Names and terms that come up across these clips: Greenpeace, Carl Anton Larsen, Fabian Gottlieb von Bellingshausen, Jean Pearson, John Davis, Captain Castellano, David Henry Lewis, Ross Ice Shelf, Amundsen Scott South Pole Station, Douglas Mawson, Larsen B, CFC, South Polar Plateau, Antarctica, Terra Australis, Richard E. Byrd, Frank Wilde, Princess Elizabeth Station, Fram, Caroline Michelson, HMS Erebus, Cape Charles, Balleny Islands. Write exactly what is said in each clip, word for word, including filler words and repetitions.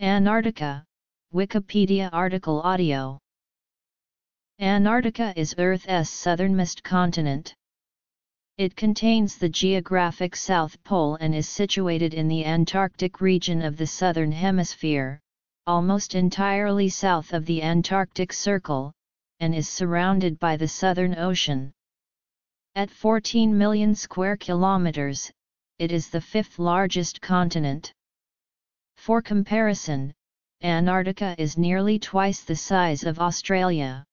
Antarctica, Wikipedia article audio. Antarctica is Earth's southernmost continent. It contains the geographic South Pole and is situated in the Antarctic region of the Southern Hemisphere, almost entirely south of the Antarctic Circle, and is surrounded by the Southern Ocean. At fourteen million square kilometers, it is the fifth largest continent. For comparison, Antarctica is nearly twice the size of Australia.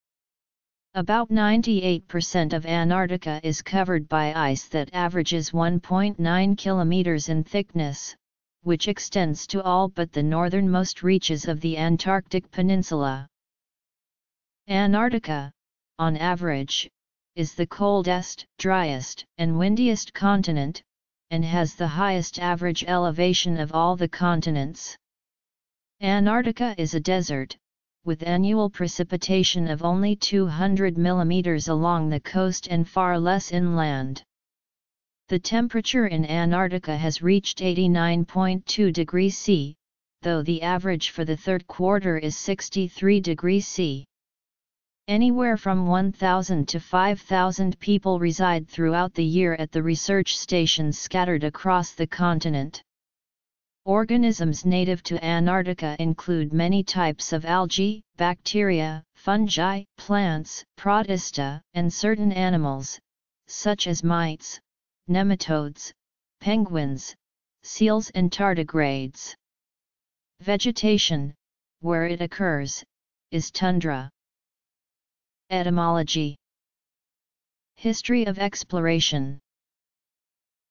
About ninety-eight percent of Antarctica is covered by ice that averages one point nine kilometers in thickness, which extends to all but the northernmost reaches of the Antarctic Peninsula. Antarctica, on average, is the coldest, driest, and windiest continent, and has the highest average elevation of all the continents. Antarctica is a desert, with annual precipitation of only two hundred millimeters along the coast and far less inland. The temperature in Antarctica has reached eighty-nine point two degrees Celsius, though the average for the third quarter is sixty-three degrees Celsius. Anywhere from one thousand to five thousand people reside throughout the year at the research stations scattered across the continent. Organisms native to Antarctica include many types of algae, bacteria, fungi, plants, protista, and certain animals, such as mites, nematodes, penguins, seals and tardigrades. Vegetation, where it occurs, is tundra. Etymology. History of exploration.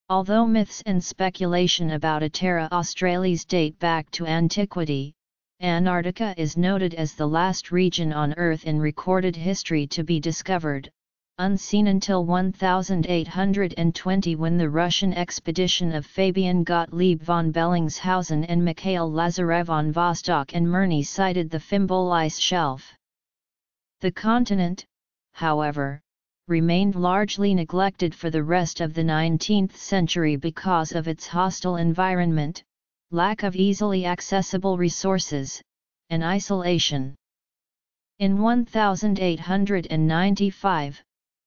Although myths and speculation about a Terra Australis date back to antiquity, Antarctica is noted as the last region on Earth in recorded history to be discovered, unseen until one thousand eight hundred twenty when the Russian expedition of Fabian Gottlieb von Bellingshausen and Mikhail Lazarev on Vostok and Mirny sighted the Fimbul Ice Shelf. The continent, however, remained largely neglected for the rest of the nineteenth century because of its hostile environment, lack of easily accessible resources, and isolation. In one thousand eight hundred ninety-five,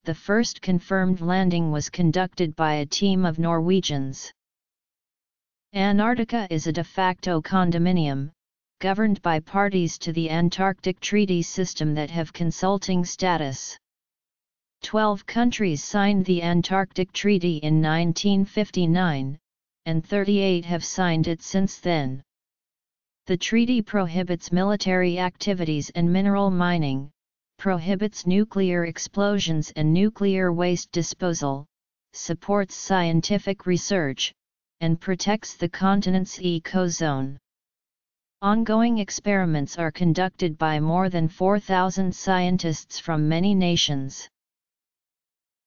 the first confirmed landing was conducted by a team of Norwegians. Antarctica is a de facto condominium, governed by parties to the Antarctic Treaty system that have consulting status. Twelve countries signed the Antarctic Treaty in nineteen fifty-nine, and thirty-eight have signed it since then. The treaty prohibits military activities and mineral mining, prohibits nuclear explosions and nuclear waste disposal, supports scientific research, and protects the continent's ecozone. Ongoing experiments are conducted by more than four thousand scientists from many nations.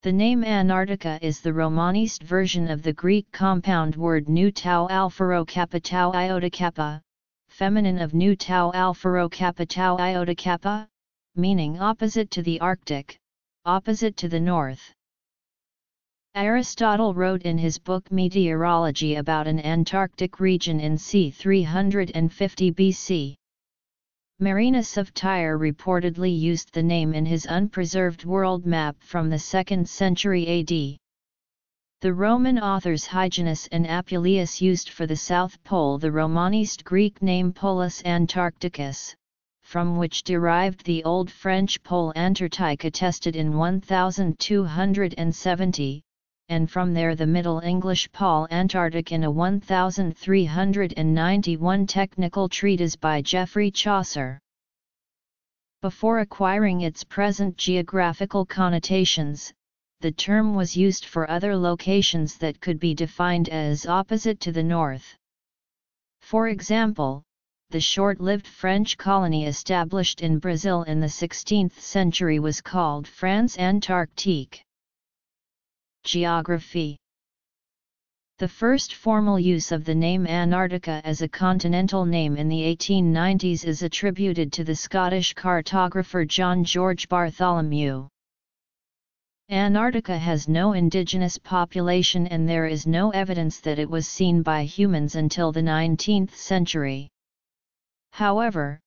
The name Antarctica is the Romanised version of the Greek compound word nu tau alpharo kappa tau iota kappa, feminine of nu tau alpharo kappa tau iota kappa, meaning opposite to the Arctic, opposite to the north. Aristotle wrote in his book Meteorology about an Antarctic region in C three fifty B C. Marinus of Tyre reportedly used the name in his unpreserved world map from the second century A D. The Roman authors Hyginus and Apuleius used for the South Pole the Romanised Greek name Polus Antarcticus, from which derived the Old French pole Antarctique attested in one thousand two hundred seventy. And from there the Middle English Pol Antarctic in a one thousand three hundred ninety-one technical treatise by Geoffrey Chaucer. Before acquiring its present geographical connotations, the term was used for other locations that could be defined as opposite to the north. For example, the short-lived French colony established in Brazil in the sixteenth century was called Transantarctique. Geography. The first formal use of the name Antarctica as a continental name in the eighteen nineties is attributed to the Scottish cartographer John George Bartholomew. Antarctica has no indigenous population and there is no evidence that it was seen by humans until the nineteenth century. However,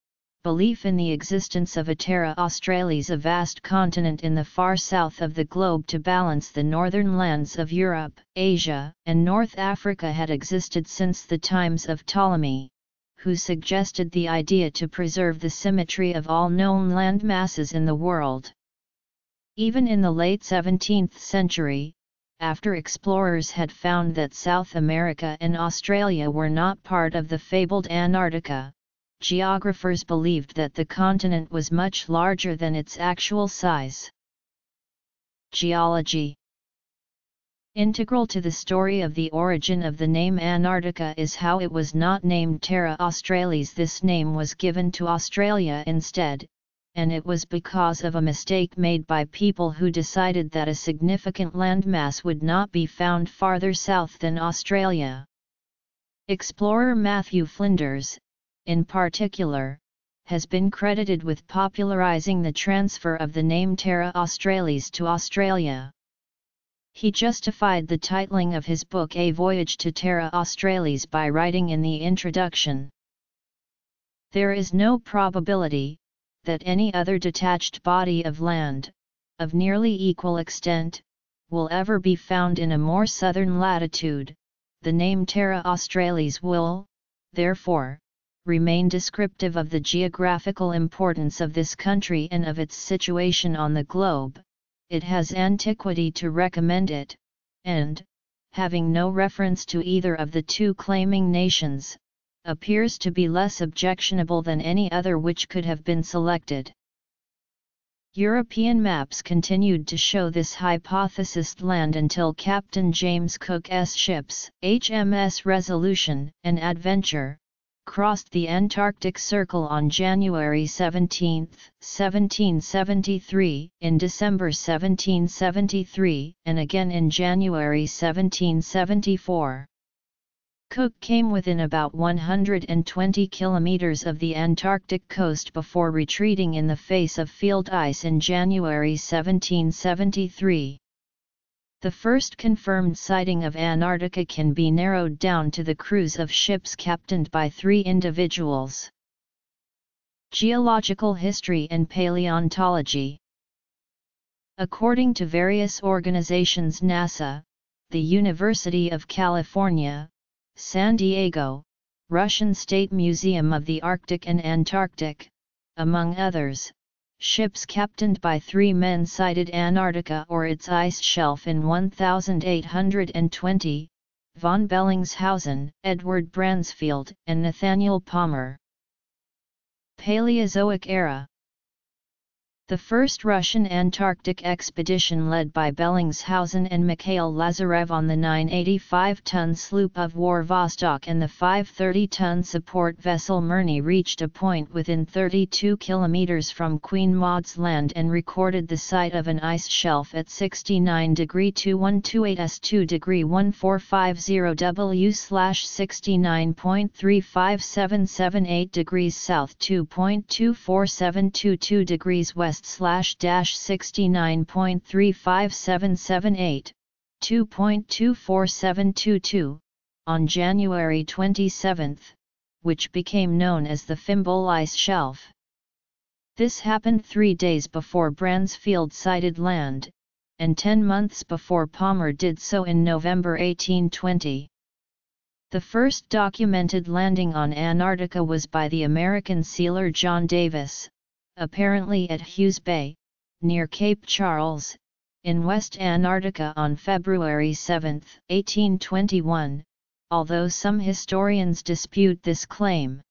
belief in the existence of a Terra Australis, a vast continent in the far south of the globe to balance the northern lands of Europe, Asia, and North Africa, had existed since the times of Ptolemy, who suggested the idea to preserve the symmetry of all known land masses in the world. Even in the late seventeenth century, after explorers had found that South America and Australia were not part of the fabled Antarctica, geographers believed that the continent was much larger than its actual size. Geology. Integral to the story of the origin of the name Antarctica is how it was not named Terra Australis. This name was given to Australia instead, and it was because of a mistake made by people who decided that a significant landmass would not be found farther south than Australia. Explorer Matthew Flinders, in particular, has been credited with popularizing the transfer of the name Terra Australis to Australia. He justified the titling of his book A Voyage to Terra Australis by writing in the introduction, "There is no probability that any other detached body of land, of nearly equal extent, will ever be found in a more southern latitude. The name Terra Australis will, therefore, remain descriptive of the geographical importance of this country and of its situation on the globe. It has antiquity to recommend it, and, having no reference to either of the two claiming nations, appears to be less objectionable than any other which could have been selected." European maps continued to show this hypothesized land until Captain James Cook's ships, H M S Resolution and Adventure, crossed the Antarctic Circle on January seventeenth, seventeen seventy-three, in December seventeen seventy-three, and again in January seventeen seventy-four. Cook came within about one hundred twenty kilometers of the Antarctic coast before retreating in the face of field ice in January seventeen seventy-three. The first confirmed sighting of Antarctica can be narrowed down to the crews of ships captained by three individuals. Geological history and paleontology. According to various organizations, NASA, the University of California, San Diego, Russian State Museum of the Arctic and Antarctic, among others, ships captained by three men sighted Antarctica or its ice shelf in eighteen twenty, von Bellingshausen, Edward Bransfield, and Nathaniel Palmer. Paleozoic era. The first Russian Antarctic expedition, led by Bellingshausen and Mikhail Lazarev on the nine hundred eighty-five ton sloop of war Vostok and the five hundred thirty ton support vessel Mirny, reached a point within thirty-two kilometers from Queen Maud's Land and recorded the sight of an ice shelf at sixty-nine degrees two one two eight S two degree one four five zero W slash sixty-nine point three five seven seven eight degrees south two point two four seven two two degrees west slash dash sixty-nine point three five seven seven eight, two point two four seven two two, on January twenty-seventh, which became known as the Fimbul Ice Shelf. This happened three days before Bransfield sighted land, and ten months before Palmer did so in November eighteen twenty. The first documented landing on Antarctica was by the American sealer John Davis, apparently at Hughes Bay, near Cape Charles, in West Antarctica on February seventh, eighteen twenty-one, although some historians dispute this claim.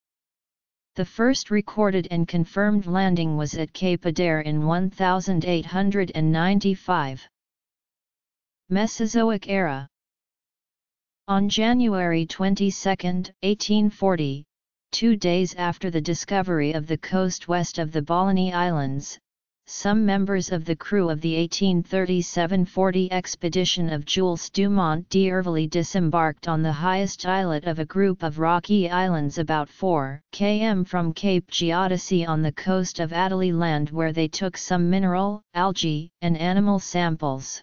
The first recorded and confirmed landing was at Cape Adare in eighteen ninety-five. Mesozoic era. On January twenty-second, eighteen forty, two days after the discovery of the coast west of the Balleny Islands, some members of the crew of the eighteen thirty-seven forty expedition of Jules Dumont d'Urville disembarked on the highest islet of a group of rocky islands about four kilometers from Cape Geodesy on the coast of Adelie Land, where they took some mineral, algae, and animal samples.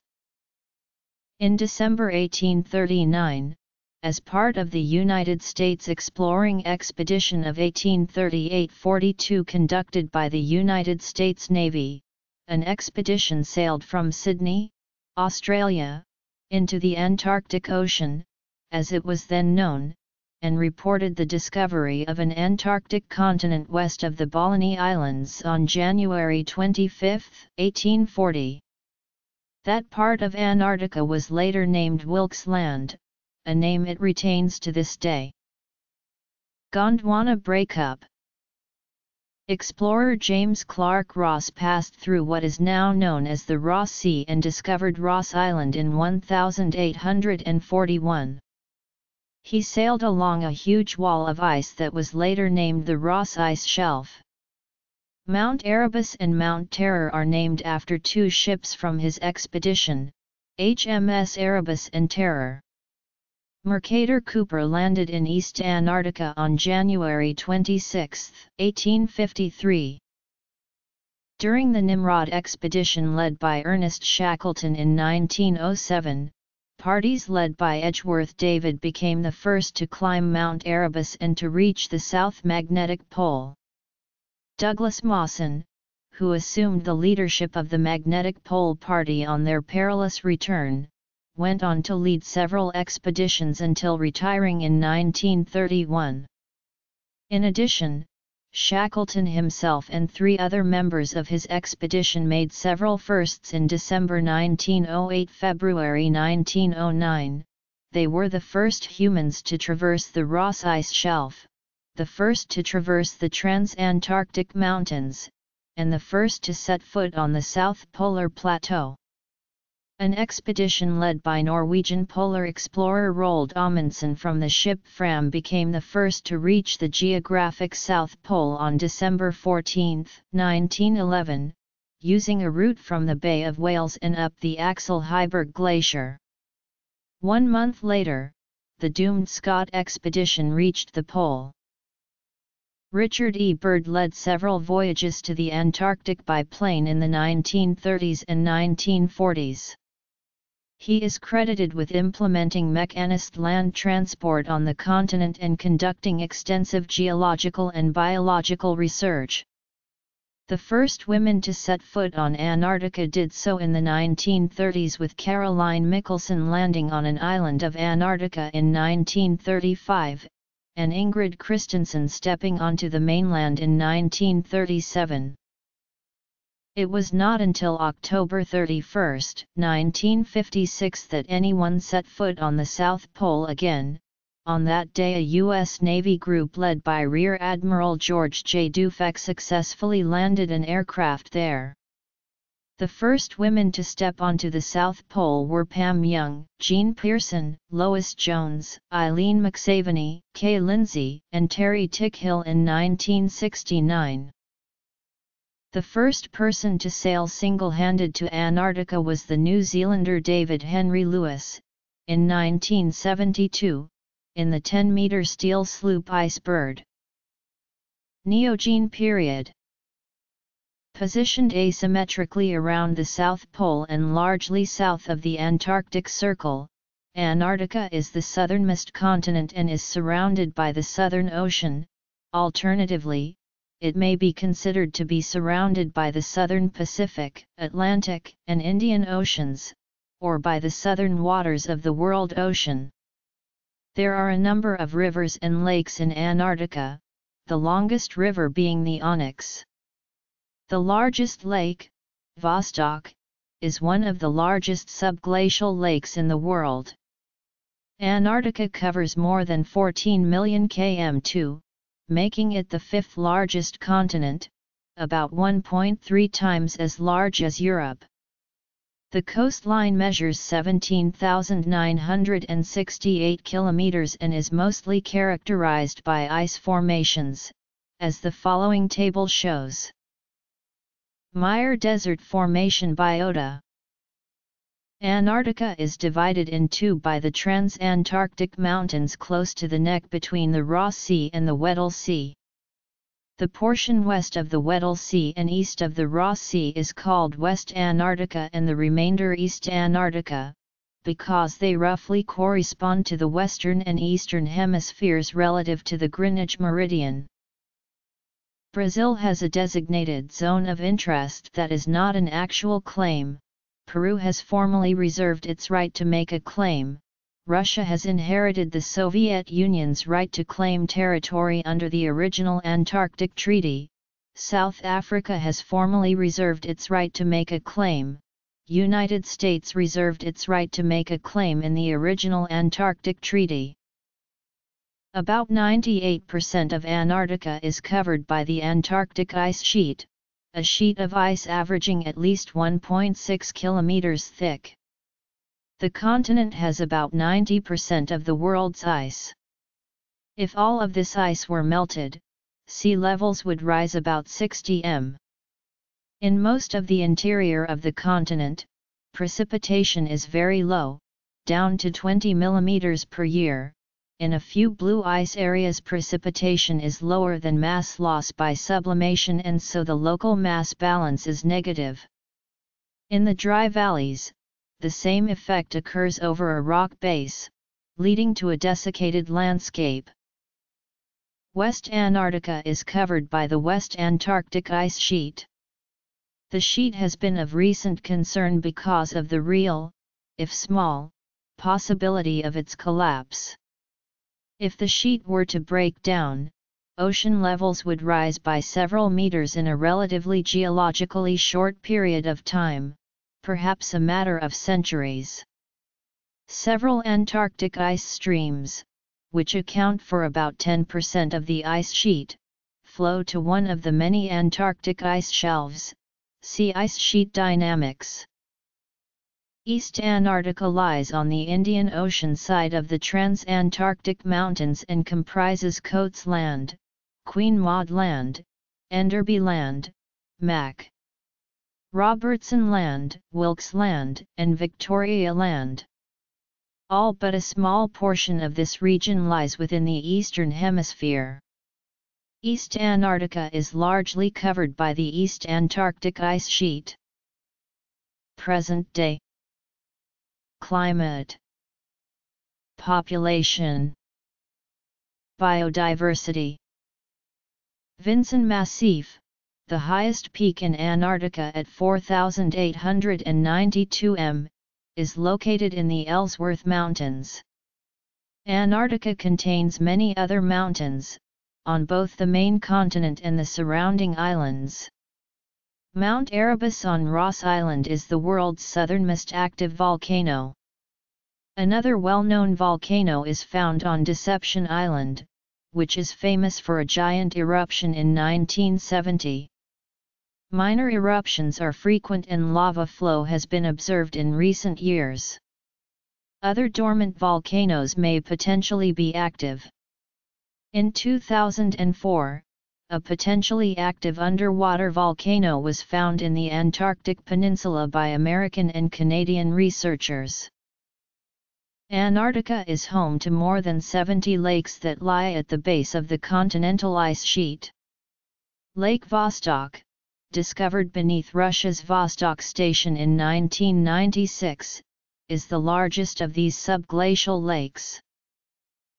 In December eighteen thirty-nine, as part of the United States Exploring Expedition of eighteen thirty-eight to forty-two conducted by the United States Navy, an expedition sailed from Sydney, Australia, into the Antarctic Ocean, as it was then known, and reported the discovery of an Antarctic continent west of the Balleny Islands on January twenty-fifth, eighteen forty. That part of Antarctica was later named Wilkes Land, a name it retains to this day. Gondwana breakup. Explorer James Clark Ross passed through what is now known as the Ross Sea and discovered Ross Island in eighteen forty-one. He sailed along a huge wall of ice that was later named the Ross Ice Shelf. Mount Erebus and Mount Terror are named after two ships from his expedition, H M S Erebus and Terror. Mercator Cooper landed in East Antarctica on January twenty-sixth, eighteen fifty-three. During the Nimrod expedition led by Ernest Shackleton in nineteen oh seven, parties led by Edgeworth David became the first to climb Mount Erebus and to reach the South Magnetic Pole. Douglas Mawson, who assumed the leadership of the Magnetic Pole Party on their perilous return, went on to lead several expeditions until retiring in nineteen thirty-one. In addition, Shackleton himself and three other members of his expedition made several firsts in December nineteen oh eight, February nineteen oh nine, they were the first humans to traverse the Ross Ice Shelf, the first to traverse the Transantarctic Mountains, and the first to set foot on the South Polar Plateau. An expedition led by Norwegian polar explorer Roald Amundsen from the ship Fram became the first to reach the geographic South Pole on December fourteenth, nineteen eleven, using a route from the Bay of Whales and up the Axel Heiberg Glacier. One month later, the doomed Scott expedition reached the pole. Richard E. Byrd led several voyages to the Antarctic by plane in the nineteen thirties and nineteen forties. He is credited with implementing mechanized land transport on the continent and conducting extensive geological and biological research. The first women to set foot on Antarctica did so in the nineteen thirties, with Caroline Michelson landing on an island of Antarctica in nineteen thirty-five, and Ingrid Christensen stepping onto the mainland in nineteen thirty-seven. It was not until October thirty-first, nineteen fifty-six that anyone set foot on the South Pole again. On that day, a U S Navy group led by Rear Admiral George J. Dufek successfully landed an aircraft there. The first women to step onto the South Pole were Pam Young, Jean Pearson, Lois Jones, Eileen McSaveny, Kay Lindsay, and Terry Tickhill in nineteen sixty-nine. The first person to sail single-handed to Antarctica was the New Zealander David Henry Lewis, in nineteen seventy-two, in the ten-metre steel sloop Ice Bird. Neogene period. Positioned asymmetrically around the South Pole and largely south of the Antarctic Circle, Antarctica is the southernmost continent and is surrounded by the Southern Ocean. Alternatively, it may be considered to be surrounded by the southern Pacific, Atlantic, and Indian Oceans, or by the southern waters of the World Ocean. There are a number of rivers and lakes in Antarctica, the longest river being the Onyx. The largest lake, Vostok, is one of the largest subglacial lakes in the world. Antarctica covers more than fourteen million kilometers, making it the fifth largest continent, about one point three times as large as Europe. The coastline measures seventeen thousand nine hundred sixty-eight kilometers and is mostly characterized by ice formations, as the following table shows. Meyer Desert formation biota. Antarctica is divided in two by the Transantarctic Mountains close to the neck between the Ross Sea and the Weddell Sea. The portion west of the Weddell Sea and east of the Ross Sea is called West Antarctica and the remainder East Antarctica, because they roughly correspond to the western and eastern hemispheres relative to the Greenwich meridian. Brazil has a designated zone of interest that is not an actual claim, Peru has formally reserved its right to make a claim, Russia has inherited the Soviet Union's right to claim territory under the original Antarctic Treaty, South Africa has formally reserved its right to make a claim, United States reserved its right to make a claim in the original Antarctic Treaty. About ninety-eight percent of Antarctica is covered by the Antarctic ice sheet, a sheet of ice averaging at least one point six kilometers thick. The continent has about ninety percent of the world's ice. If all of this ice were melted, sea levels would rise about sixty meters. In most of the interior of the continent, precipitation is very low, down to twenty millimeters per year. In a few blue ice areas precipitation is lower than mass loss by sublimation and so the local mass balance is negative. In the dry valleys, the same effect occurs over a rock base, leading to a desiccated landscape. West Antarctica is covered by the West Antarctic Ice Sheet. The sheet has been of recent concern because of the real, if small, possibility of its collapse. If the sheet were to break down, ocean levels would rise by several meters in a relatively geologically short period of time, perhaps a matter of centuries. Several Antarctic ice streams, which account for about ten percent of the ice sheet, flow to one of the many Antarctic ice shelves. See ice sheet dynamics. East Antarctica lies on the Indian Ocean side of the Transantarctic Mountains and comprises Coats Land, Queen Maud Land, Enderby Land, Mac. Robertson Land, Wilkes Land, and Victoria Land. All but a small portion of this region lies within the Eastern Hemisphere. East Antarctica is largely covered by the East Antarctic Ice Sheet. Present day. Climate. Population. Biodiversity. Vinson Massif, the highest peak in Antarctica at four thousand eight hundred ninety-two meters, is located in the Ellsworth Mountains. Antarctica contains many other mountains, on both the main continent and the surrounding islands. Mount Erebus on Ross Island is the world's southernmost active volcano. Another well-known volcano is found on Deception Island, which is famous for a giant eruption in nineteen seventy. Minor eruptions are frequent and lava flow has been observed in recent years. Other dormant volcanoes may potentially be active. In two thousand four, a potentially active underwater volcano was found in the Antarctic Peninsula by American and Canadian researchers. Antarctica is home to more than seventy lakes that lie at the base of the continental ice sheet. Lake Vostok, discovered beneath Russia's Vostok station in nineteen ninety-six, is the largest of these subglacial lakes.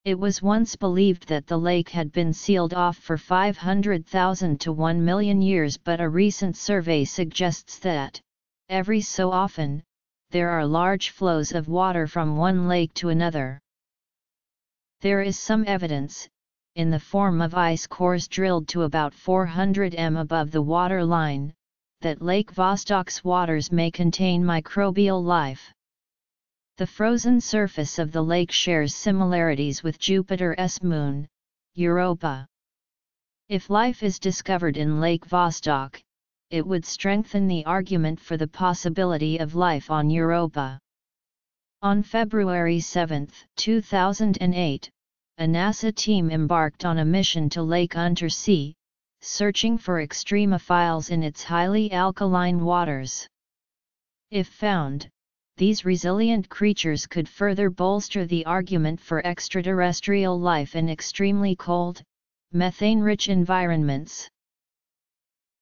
It was once believed that the lake had been sealed off for five hundred thousand to one million years, but a recent survey suggests that, every so often, there are large flows of water from one lake to another. There is some evidence, in the form of ice cores drilled to about four hundred meters above the water line, that Lake Vostok's waters may contain microbial life. The frozen surface of the lake shares similarities with Jupiter's moon, Europa. If life is discovered in Lake Vostok, it would strengthen the argument for the possibility of life on Europa. On February seventh, two thousand eight, a NASA team embarked on a mission to Lake Untersee, searching for extremophiles in its highly alkaline waters. If found, these resilient creatures could further bolster the argument for extraterrestrial life in extremely cold, methane-rich environments.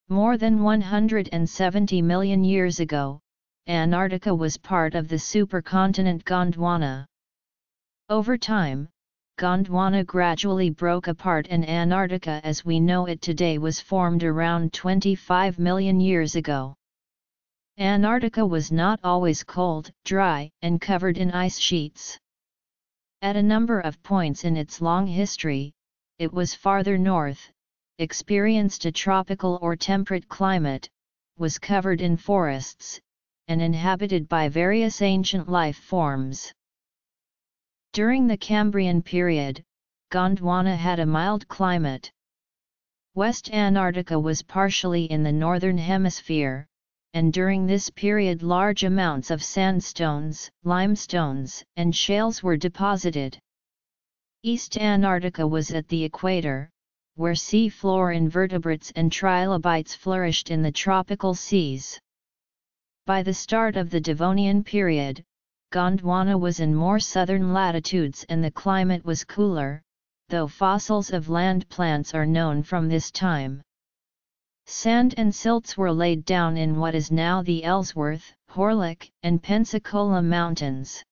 More than one hundred seventy million years ago, Antarctica was part of the supercontinent Gondwana. Over time, Gondwana gradually broke apart and Antarctica as we know it today was formed around twenty-five million years ago. Antarctica was not always cold, dry, and covered in ice sheets. At a number of points in its long history, it was farther north, experienced a tropical or temperate climate, was covered in forests, and inhabited by various ancient life forms. During the Cambrian period, Gondwana had a mild climate. West Antarctica was partially in the northern hemisphere, and during this period large amounts of sandstones, limestones, and shales were deposited. East Antarctica was at the equator, where sea floor invertebrates and trilobites flourished in the tropical seas. By the start of the Devonian period, Gondwana was in more southern latitudes and the climate was cooler, though fossils of land plants are known from this time. Sand and silts were laid down in what is now the Ellsworth, Horlick, and Pensacola Mountains.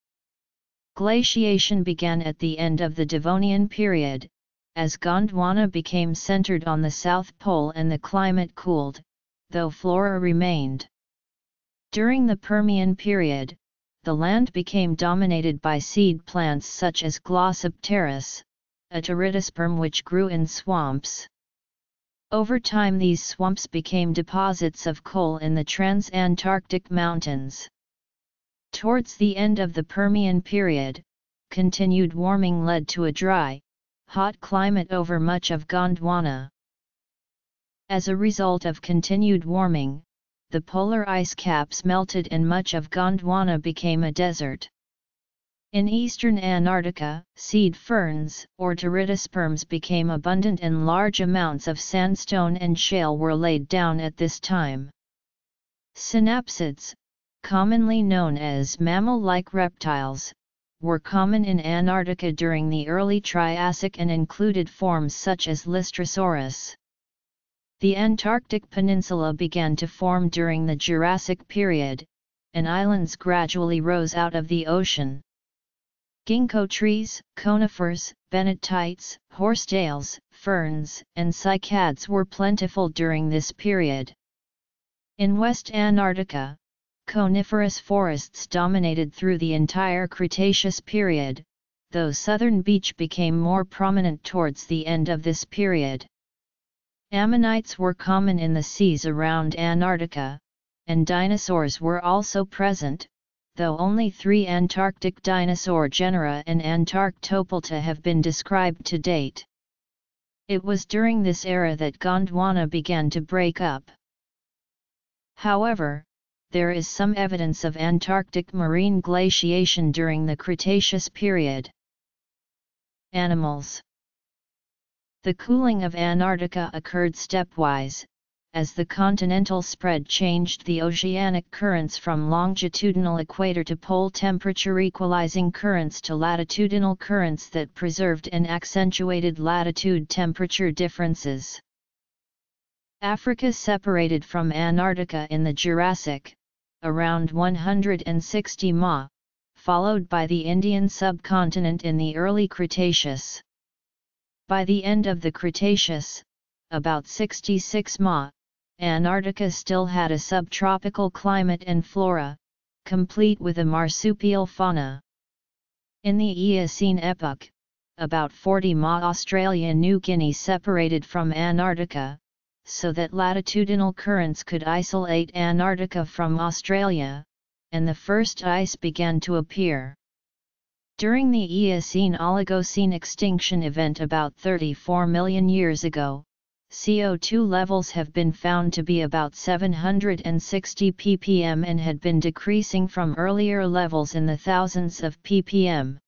Glaciation began at the end of the Devonian period, as Gondwana became centered on the South Pole and the climate cooled, though flora remained. During the Permian period, the land became dominated by seed plants such as Glossopteris, a pteridosperm which grew in swamps. Over time these swamps became deposits of coal in the Transantarctic Mountains. Towards the end of the Permian period, continued warming led to a dry, hot climate over much of Gondwana. As a result of continued warming, the polar ice caps melted and much of Gondwana became a desert. In eastern Antarctica, seed ferns or pteridosperms became abundant and large amounts of sandstone and shale were laid down at this time. Synapsids, commonly known as mammal-like reptiles, were common in Antarctica during the early Triassic and included forms such as Lystrosaurus. The Antarctic Peninsula began to form during the Jurassic period, and islands gradually rose out of the ocean. Ginkgo trees, conifers, benetites, horsetails, ferns, and cycads were plentiful during this period. In West Antarctica, coniferous forests dominated through the entire Cretaceous period, though southern beech became more prominent towards the end of this period. Ammonites were common in the seas around Antarctica, and dinosaurs were also present, though only three Antarctic dinosaur genera and Antarctopelta have been described to date. It was during this era that Gondwana began to break up. However, there is some evidence of Antarctic marine glaciation during the Cretaceous period. Animals. The cooling of Antarctica occurred stepwise, as the continental spread changed the oceanic currents from longitudinal equator to pole temperature equalizing currents to latitudinal currents that preserved and accentuated latitude temperature differences. Africa separated from Antarctica in the Jurassic, around one hundred sixty M A, followed by the Indian subcontinent in the early Cretaceous. By the end of the Cretaceous, about sixty-six M A, Antarctica still had a subtropical climate and flora, complete with a marsupial fauna. In the Eocene epoch, about forty M A Australia and New Guinea separated from Antarctica, so that latitudinal currents could isolate Antarctica from Australia, and the first ice began to appear. During the Eocene-Oligocene extinction event about thirty-four million years ago, C O two levels have been found to be about seven hundred sixty p p m and had been decreasing from earlier levels in the thousands of p p m.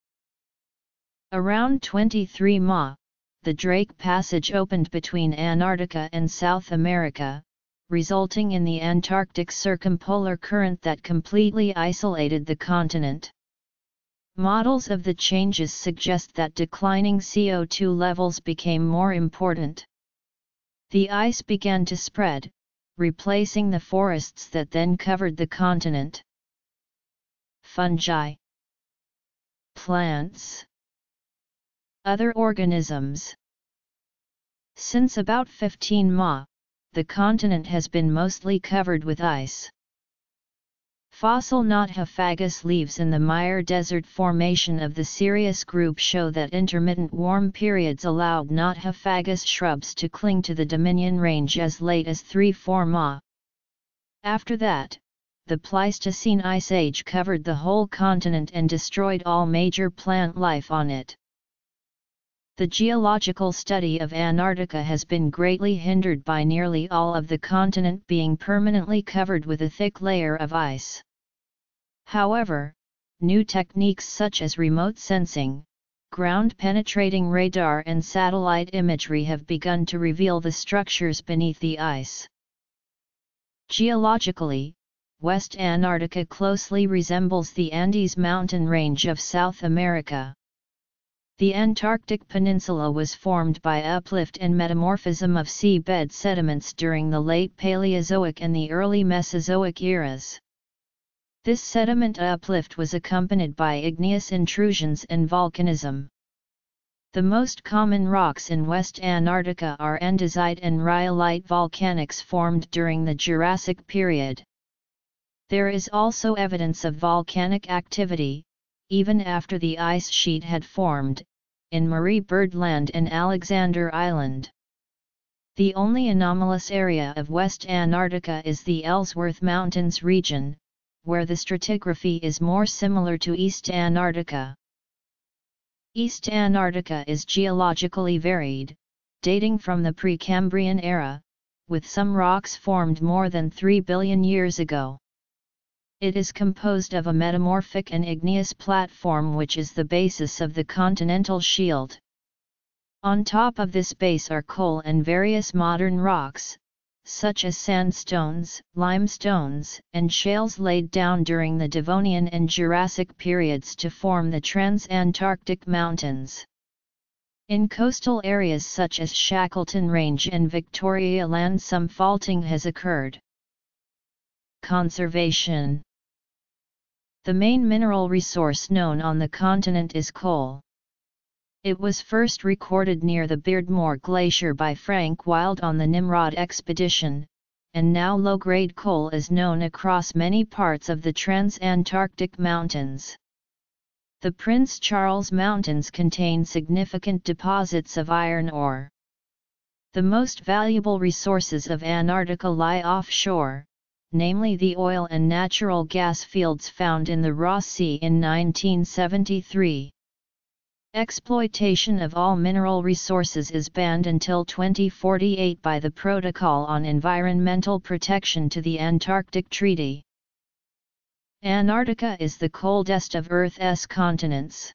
Around twenty-three M A, the Drake Passage opened between Antarctica and South America, resulting in the Antarctic Circumpolar Current that completely isolated the continent. Models of the changes suggest that declining C O two levels became more important. The ice began to spread, replacing the forests that then covered the continent. fungi, plants, other organisms. Since about fifteen M A, the continent has been mostly covered with ice. Fossil nothofagus leaves in the Meyer Desert formation of the Sirius group show that intermittent warm periods allowed nothofagus shrubs to cling to the Dominion Range as late as three to four M A. After that, the Pleistocene Ice Age covered the whole continent and destroyed all major plant life on it. The geological study of Antarctica has been greatly hindered by nearly all of the continent being permanently covered with a thick layer of ice. However, new techniques such as remote sensing, ground-penetrating radar and satellite imagery have begun to reveal the structures beneath the ice. Geologically, West Antarctica closely resembles the Andes mountain range of South America. The Antarctic Peninsula was formed by uplift and metamorphism of seabed sediments during the late Paleozoic and the early Mesozoic eras. This sediment uplift was accompanied by igneous intrusions and volcanism. The most common rocks in West Antarctica are andesite and rhyolite volcanics formed during the Jurassic period. There is also evidence of volcanic activity, even after the ice sheet had formed, in Marie Bird Land and Alexander Island. The only anomalous area of West Antarctica is the Ellsworth Mountains region, where the stratigraphy is more similar to East Antarctica. East Antarctica is geologically varied, dating from the Precambrian era, with some rocks formed more than three billion years ago. It is composed of a metamorphic and igneous platform which is the basis of the continental shield. On top of this base are coal and various modern rocks, such as sandstones, limestones, and shales laid down during the Devonian and Jurassic periods to form the Transantarctic Mountains. In coastal areas such as Shackleton Range and Victoria Land, some faulting has occurred. Conservation. The main mineral resource known on the continent is coal. It was first recorded near the Beardmore Glacier by Frank Wilde on the Nimrod expedition, and now low-grade coal is known across many parts of the Transantarctic Mountains. The Prince Charles Mountains contain significant deposits of iron ore. The most valuable resources of Antarctica lie offshore, namely the oil and natural gas fields found in the Ross Sea in nineteen seventy-three. Exploitation of all mineral resources is banned until twenty forty-eight by the Protocol on Environmental Protection to the Antarctic Treaty. Antarctica is the coldest of Earth's continents.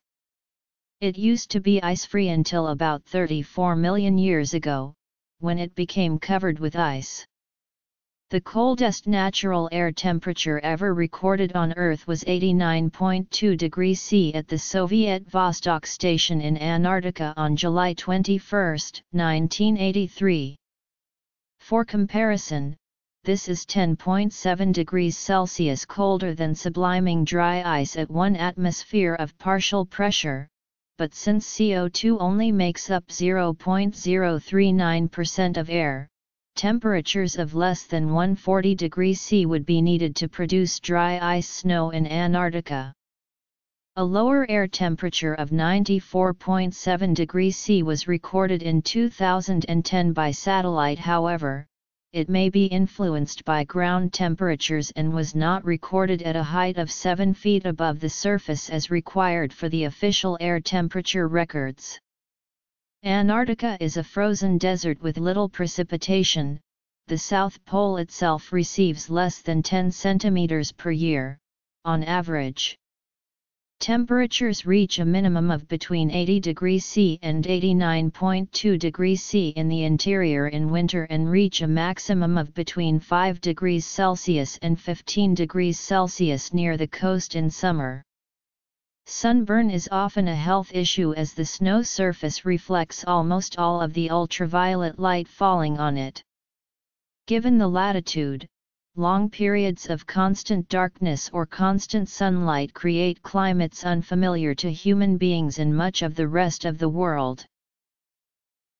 It used to be ice-free until about thirty-four million years ago, when it became covered with ice. The coldest natural air temperature ever recorded on Earth was eighty-nine point two degrees Celsius at the Soviet Vostok station in Antarctica on July twenty-first, nineteen eighty-three. For comparison, this is ten point seven degrees Celsius colder than subliming dry ice at one atmosphere of partial pressure, but since C O two only makes up zero point zero three nine percent of air, temperatures of less than one hundred forty degrees Celsius would be needed to produce dry ice snow in Antarctica. A lower air temperature of ninety-four point seven degrees Celsius was recorded in two thousand ten by satellite. However, it may be influenced by ground temperatures and was not recorded at a height of seven feet above the surface as required for the official air temperature records. Antarctica is a frozen desert with little precipitation. The South Pole itself receives less than ten centimeters per year, on average. Temperatures reach a minimum of between eighty degrees Celsius and eighty-nine point two degrees Celsius in the interior in winter and reach a maximum of between five degrees Celsius and fifteen degrees Celsius near the coast in summer. Sunburn is often a health issue as the snow surface reflects almost all of the ultraviolet light falling on it. Given the latitude, long periods of constant darkness or constant sunlight create climates unfamiliar to human beings in much of the rest of the world.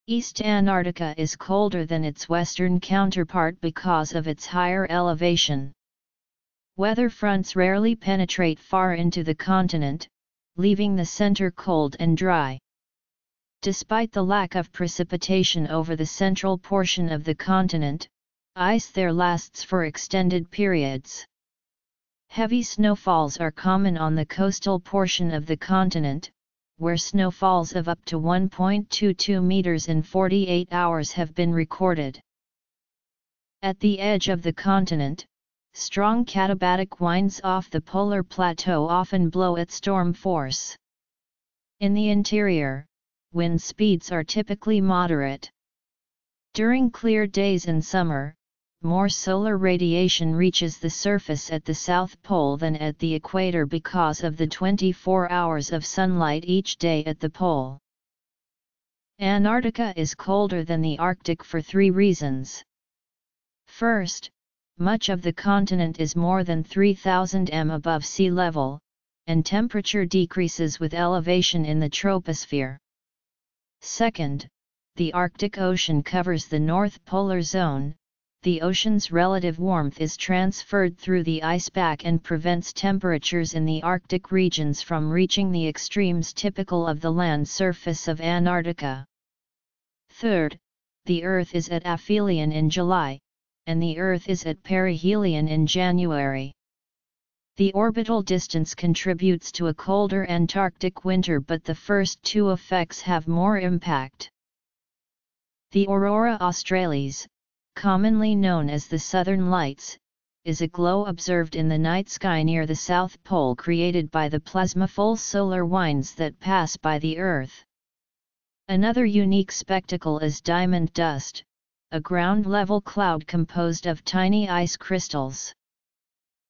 East Antarctica is colder than its western counterpart because of its higher elevation. Weather fronts rarely penetrate far into the continent, leaving the center cold and dry. Despite the lack of precipitation over the central portion of the continent, ice there lasts for extended periods. Heavy snowfalls are common on the coastal portion of the continent, where snowfalls of up to one point two two meters in forty-eight hours have been recorded. At the edge of the continent, strong katabatic winds off the polar plateau often blow at storm force. In the interior, wind speeds are typically moderate. During clear days in summer, more solar radiation reaches the surface at the South Pole than at the equator because of the twenty-four hours of sunlight each day at the pole. Antarctica is colder than the Arctic for three reasons. First, much of the continent is more than three thousand meters above sea level, and temperature decreases with elevation in the troposphere. Second, the Arctic Ocean covers the North Polar Zone. The ocean's relative warmth is transferred through the ice pack and prevents temperatures in the Arctic regions from reaching the extremes typical of the land surface of Antarctica. Third, the Earth is at aphelion in July, and the Earth is at perihelion in January. The orbital distance contributes to a colder Antarctic winter, but the first two effects have more impact. The Aurora Australis, commonly known as the Southern Lights, is a glow observed in the night sky near the South Pole created by the plasmaphore solar winds that pass by the Earth. Another unique spectacle is diamond dust, a ground-level cloud composed of tiny ice crystals.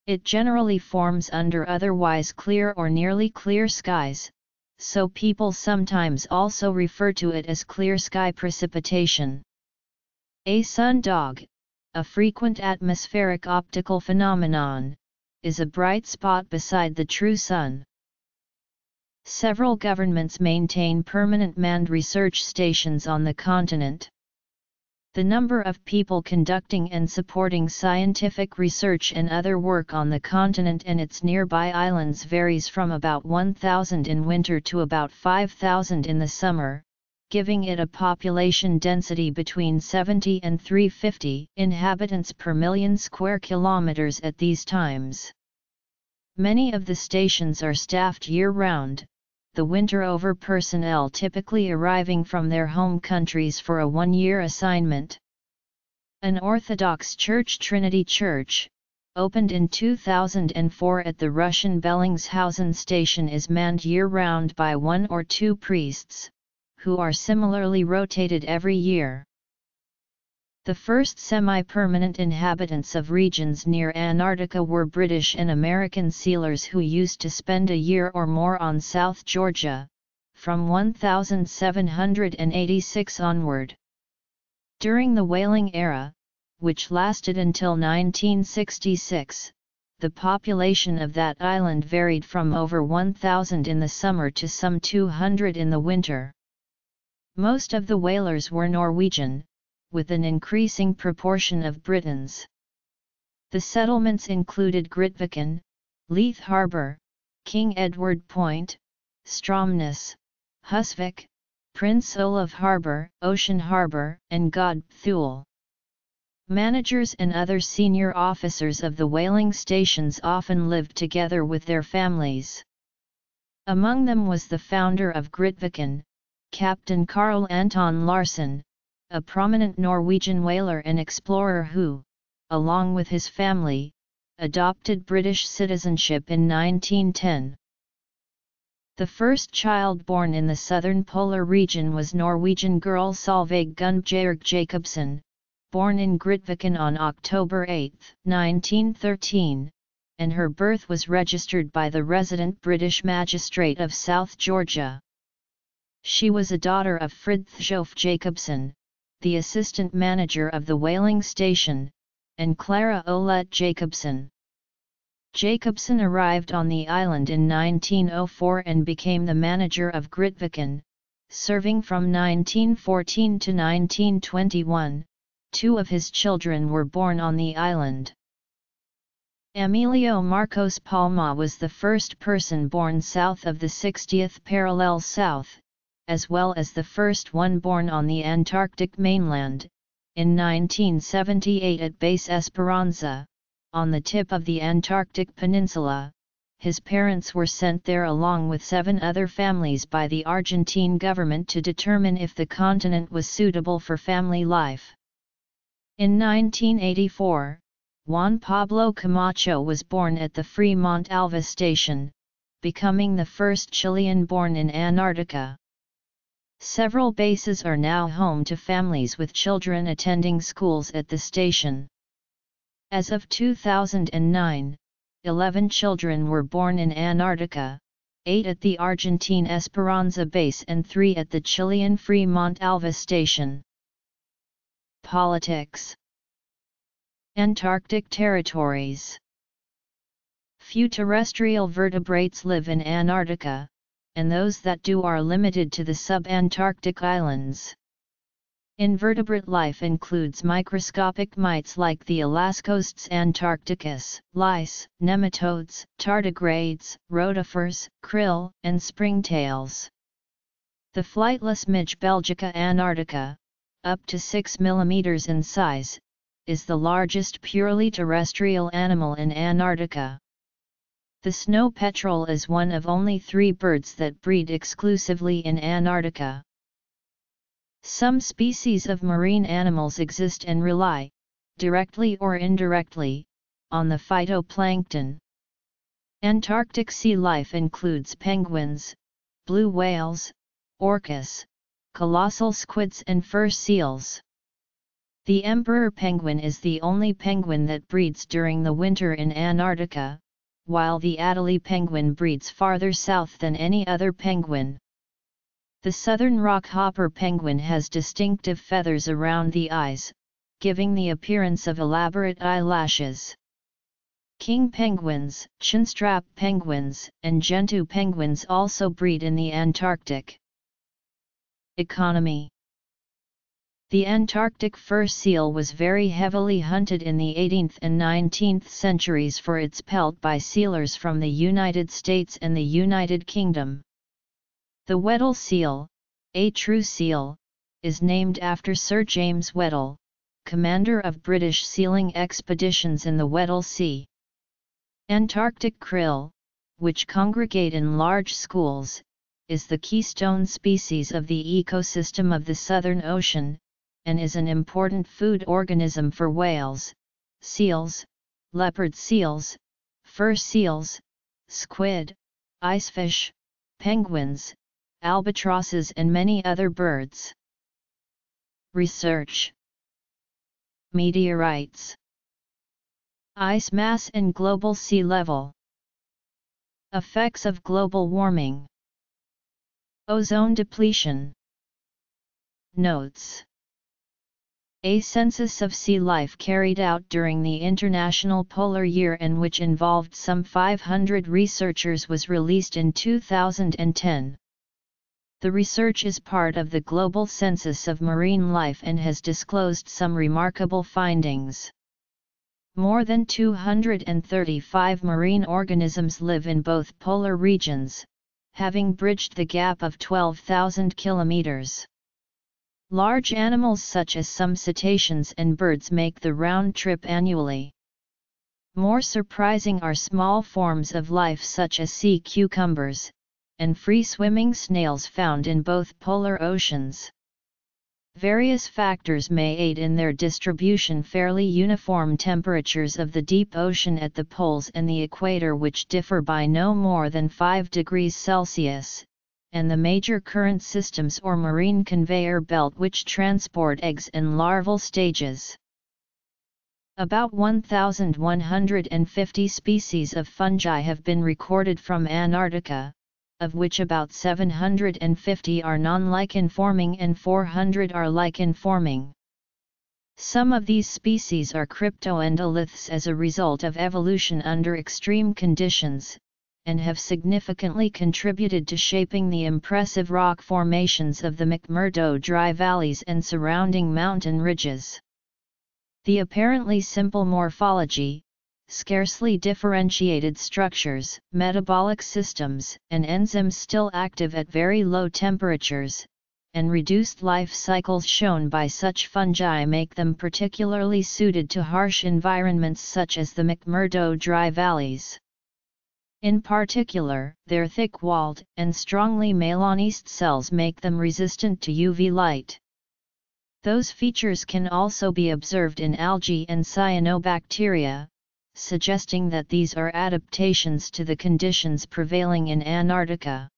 It generally forms under otherwise clear or nearly clear skies, so people sometimes also refer to it as clear sky precipitation. A sundog, a frequent atmospheric optical phenomenon, is a bright spot beside the true sun. Several governments maintain permanent manned research stations on the continent. The number of people conducting and supporting scientific research and other work on the continent and its nearby islands varies from about one thousand in winter to about five thousand in the summer, giving it a population density between seventy and three hundred fifty inhabitants per million square kilometers at these times. Many of the stations are staffed year-round, the winter over personnel typically arriving from their home countries for a one-year assignment. An Orthodox Church, Trinity Church, opened in two thousand four at the Russian Bellingshausen station, is manned year-round by one or two priests, who are similarly rotated every year. The first semi-permanent inhabitants of regions near Antarctica were British and American sealers who used to spend a year or more on South Georgia, from one thousand seven hundred eighty-six onward. During the whaling era, which lasted until nineteen sixty-six, the population of that island varied from over one thousand in the summer to some two hundred in the winter. Most of the whalers were Norwegian, with an increasing proportion of Britons. The settlements included Grytviken, Leith Harbour, King Edward Point, Stromness, Husvik, Prince Olav Harbour, Ocean Harbour, and Godthul. Managers and other senior officers of the whaling stations often lived together with their families. Among them was the founder of Grytviken, Captain Carl Anton Larsen, a prominent Norwegian whaler and explorer who, along with his family, adopted British citizenship in nineteen ten. The first child born in the southern polar region was Norwegian girl Solveig Gunnbjørg Jacobsen, born in Grytviken on October eighth, nineteen thirteen, and her birth was registered by the resident British magistrate of South Georgia. She was a daughter of Fridtjof Jacobsen, the assistant manager of the whaling station, and Clara Olette Jacobson. Jacobson arrived on the island in nineteen oh four and became the manager of Grytviken, serving from nineteen fourteen to nineteen twenty-one. Two of his children were born on the island. Emilio Marcos Palma was the first person born south of the sixtieth parallel south, as well as the first one born on the Antarctic mainland, in nineteen seventy-eight at Base Esperanza, on the tip of the Antarctic Peninsula. His parents were sent there along with seven other families by the Argentine government to determine if the continent was suitable for family life. In nineteen eighty-four, Juan Pablo Camacho was born at the Fremont Alva station, becoming the first Chilean born in Antarctica. Several bases are now home to families with children attending schools at the station. As of two thousand nine, eleven children were born in Antarctica, eight at the Argentine Esperanza base and three at the Chilean Fremont Alva station. Politics. Antarctic territories. Few terrestrial vertebrates live in Antarctica, and those that do are limited to the sub-Antarctic islands. Invertebrate life includes microscopic mites like the Alascoasts antarcticus, lice, nematodes, tardigrades, rotifers, krill, and springtails. The flightless midge belgica antarctica, up to six millimeters in size, is the largest purely terrestrial animal in Antarctica. The snow petrel is one of only three birds that breed exclusively in Antarctica. Some species of marine animals exist and rely, directly or indirectly, on the phytoplankton. Antarctic sea life includes penguins, blue whales, orcas, colossal squids and fur seals. The emperor penguin is the only penguin that breeds during the winter in Antarctica, while the Adelie penguin breeds farther south than any other penguin. The southern rockhopper penguin has distinctive feathers around the eyes, giving the appearance of elaborate eyelashes. King penguins, chinstrap penguins, and gentoo penguins also breed in the Antarctic. Economy. The Antarctic fur seal was very heavily hunted in the eighteenth and nineteenth centuries for its pelt by sealers from the United States and the United Kingdom. The Weddell seal, a true seal, is named after Sir James Weddell, commander of British sealing expeditions in the Weddell Sea. Antarctic krill, which congregate in large schools, is the keystone species of the ecosystem of the Southern Ocean, and is an important food organism for whales, seals, leopard seals, fur seals, squid, icefish, penguins, albatrosses and many other birds. Research. Meteorites. Ice mass and global sea level. Effects of global warming. Ozone depletion. Notes. A census of sea life carried out during the International Polar Year and which involved some five hundred researchers was released in two thousand ten. The research is part of the Global Census of Marine Life and has disclosed some remarkable findings. More than two hundred thirty-five marine organisms live in both polar regions, having bridged the gap of twelve thousand kilometers. Large animals such as some cetaceans and birds make the round trip annually. More surprising are small forms of life such as sea cucumbers, and free-swimming snails found in both polar oceans. Various factors may aid in their distribution: fairly uniform temperatures of the deep ocean at the poles and the equator, which differ by no more than five degrees Celsius. And the major current systems or marine conveyor belt which transport eggs and larval stages. About one thousand one hundred fifty species of fungi have been recorded from Antarctica, of which about seven hundred fifty are non-lichen-forming and four hundred are lichen-forming. Some of these species are cryptoendoliths as a result of evolution under extreme conditions, and have significantly contributed to shaping the impressive rock formations of the McMurdo Dry valleys and surrounding mountain ridges. The apparently simple morphology, scarcely differentiated structures, metabolic systems, and enzymes still active at very low temperatures, and reduced life cycles shown by such fungi make them particularly suited to harsh environments such as the McMurdo Dry valleys. In particular, their thick-walled and strongly melanized cells make them resistant to U V light. Those features can also be observed in algae and cyanobacteria, suggesting that these are adaptations to the conditions prevailing in Antarctica.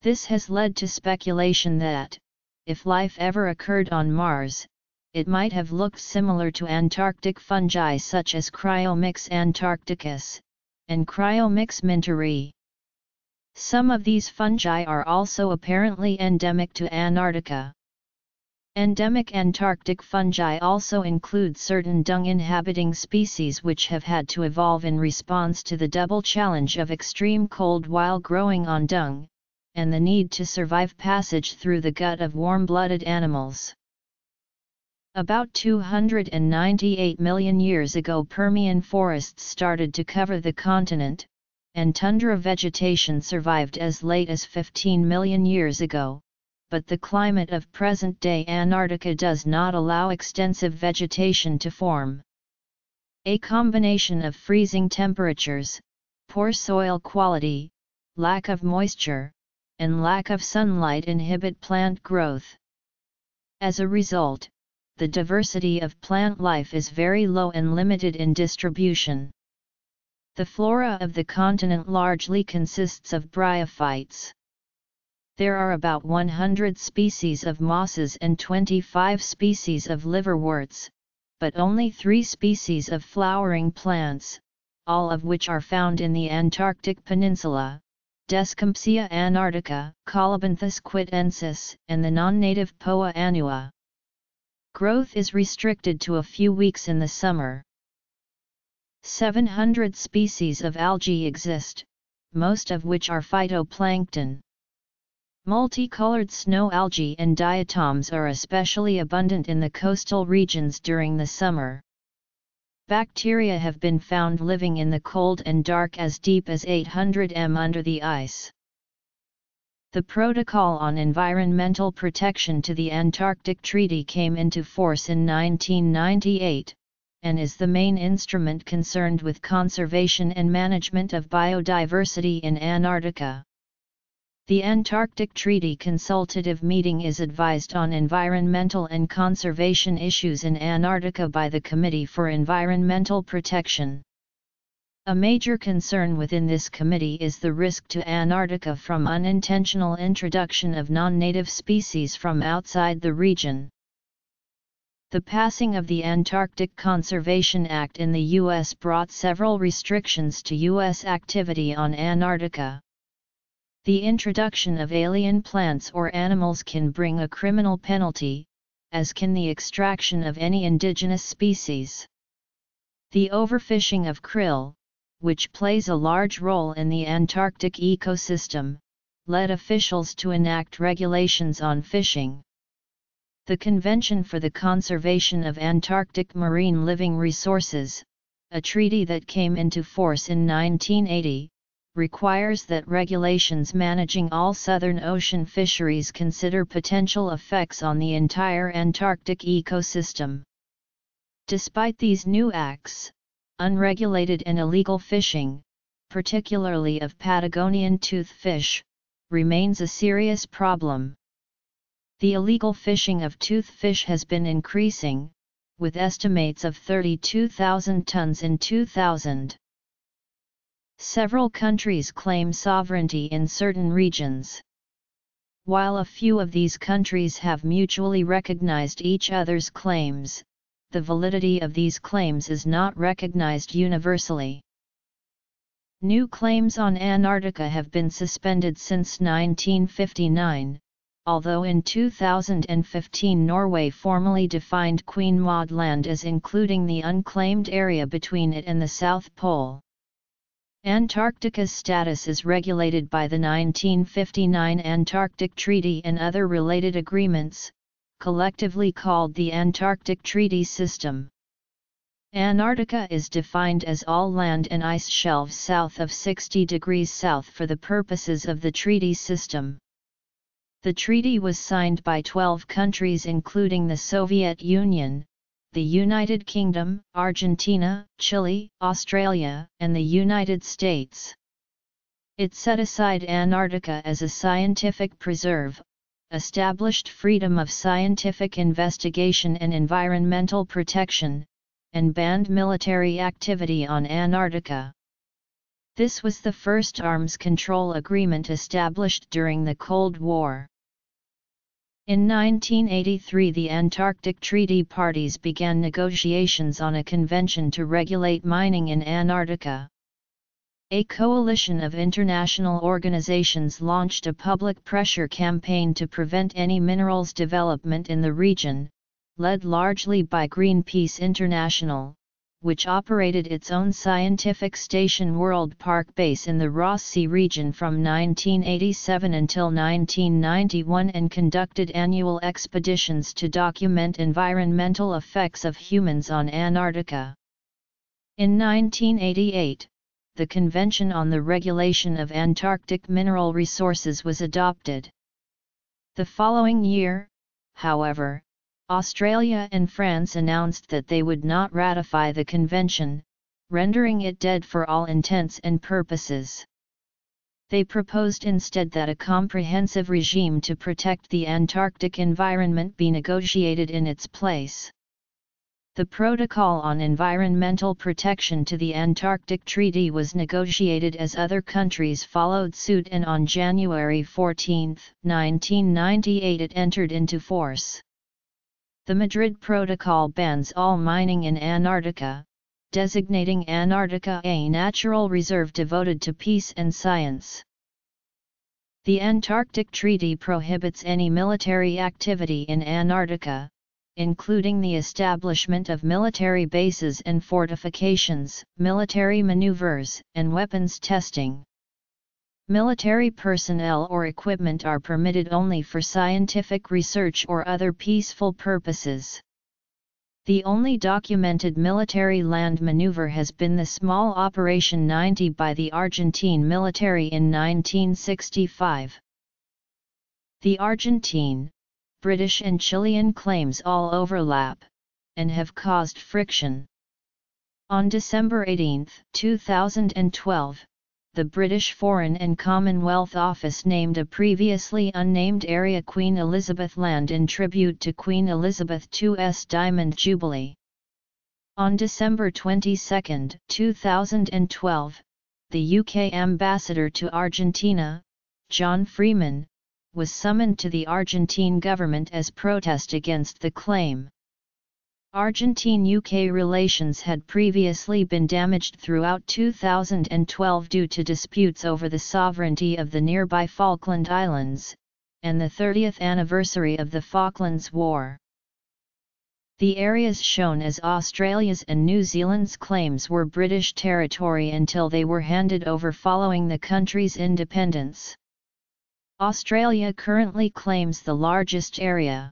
This has led to speculation that, if life ever occurred on Mars, it might have looked similar to Antarctic fungi such as Cryomyx antarcticus, and Cryomyx minteri. Some of these fungi are also apparently endemic to Antarctica. Endemic Antarctic fungi also include certain dung-inhabiting species which have had to evolve in response to the double challenge of extreme cold while growing on dung, and the need to survive passage through the gut of warm-blooded animals. About two hundred ninety-eight million years ago, Permian forests started to cover the continent, and tundra vegetation survived as late as fifteen million years ago, but the climate of present-day Antarctica does not allow extensive vegetation to form. A combination of freezing temperatures, poor soil quality, lack of moisture, and lack of sunlight inhibit plant growth. As a result, the diversity of plant life is very low and limited in distribution. The flora of the continent largely consists of bryophytes. There are about one hundred species of mosses and twenty-five species of liverworts, but only three species of flowering plants, all of which are found in the Antarctic Peninsula: Descampsia antarctica, Colobanthus quittensis, and the non-native Poa annua. Growth is restricted to a few weeks in the summer. seven hundred species of algae exist, most of which are phytoplankton. Multicolored snow algae and diatoms are especially abundant in the coastal regions during the summer. Bacteria have been found living in the cold and dark as deep as eight hundred meters under the ice. The Protocol on Environmental Protection to the Antarctic Treaty came into force in nineteen ninety-eight, and is the main instrument concerned with conservation and management of biodiversity in Antarctica. The Antarctic Treaty Consultative Meeting is advised on environmental and conservation issues in Antarctica by the Committee for Environmental Protection. A major concern within this committee is the risk to Antarctica from unintentional introduction of non-native species from outside the region. The passing of the Antarctic Conservation Act in the U S brought several restrictions to U S activity on Antarctica. The introduction of alien plants or animals can bring a criminal penalty, as can the extraction of any indigenous species. The overfishing of krill, which plays a large role in the Antarctic ecosystem, led officials to enact regulations on fishing. The Convention for the Conservation of Antarctic Marine Living Resources, a treaty that came into force in nineteen eighty, requires that regulations managing all southern ocean fisheries consider potential effects on the entire Antarctic ecosystem. Despite these new acts, unregulated and illegal fishing, particularly of Patagonian toothfish, remains a serious problem. The illegal fishing of toothfish has been increasing, with estimates of thirty-two thousand tons in two thousand. Several countries claim sovereignty in certain regions. While a few of these countries have mutually recognized each other's claims, the validity of these claims is not recognized universally. New claims on Antarctica have been suspended since nineteen fifty-nine, although in two thousand fifteen Norway formally defined Queen Maud Land as including the unclaimed area between it and the South Pole. Antarctica's status is regulated by the nineteen fifty-nine Antarctic Treaty and other related agreements, collectively called the Antarctic Treaty System. Antarctica is defined as all land and ice shelves south of sixty degrees south for the purposes of the treaty system. The treaty was signed by twelve countries including the Soviet Union, the United Kingdom, Argentina, Chile, Australia, and the United States. It set aside Antarctica as a scientific preserve, established freedom of scientific investigation and environmental protection, and banned military activity on Antarctica. This was the first arms control agreement established during the Cold War. In nineteen eighty-three, the Antarctic Treaty parties began negotiations on a convention to regulate mining in Antarctica. A coalition of international organizations launched a public pressure campaign to prevent any minerals development in the region, led largely by Greenpeace International, which operated its own scientific station World Park Base in the Ross Sea region from nineteen eighty-seven until nineteen ninety-one and conducted annual expeditions to document environmental effects of humans on Antarctica. In nineteen eighty-eight, the Convention on the Regulation of Antarctic Mineral Resources was adopted. The following year, however, Australia and France announced that they would not ratify the convention, rendering it dead for all intents and purposes. They proposed instead that a comprehensive regime to protect the Antarctic environment be negotiated in its place. The Protocol on Environmental Protection to the Antarctic Treaty was negotiated as other countries followed suit, and on January fourteenth, nineteen ninety-eight it entered into force. The Madrid Protocol bans all mining in Antarctica, designating Antarctica a natural reserve devoted to peace and science. The Antarctic Treaty prohibits any military activity in Antarctica, including the establishment of military bases and fortifications, military maneuvers, and weapons testing. Military personnel or equipment are permitted only for scientific research or other peaceful purposes. The only documented military land maneuver has been the small Operation ninety by the Argentine military in nineteen sixty-five. The Argentine, British and Chilean claims all overlap, and have caused friction. On December eighteenth, two thousand twelve, the British Foreign and Commonwealth Office named a previously unnamed area Queen Elizabeth Land in tribute to Queen Elizabeth the Second's Diamond Jubilee. On December twenty-second, two thousand twelve, the U K ambassador to Argentina, John Freeman, was summoned to the Argentine government as protest against the claim. Argentine-U K relations had previously been damaged throughout two thousand twelve due to disputes over the sovereignty of the nearby Falkland Islands, and the thirtieth anniversary of the Falklands War. The areas shown as Australia's and New Zealand's claims were British territory until they were handed over following the country's independence. Australia currently claims the largest area.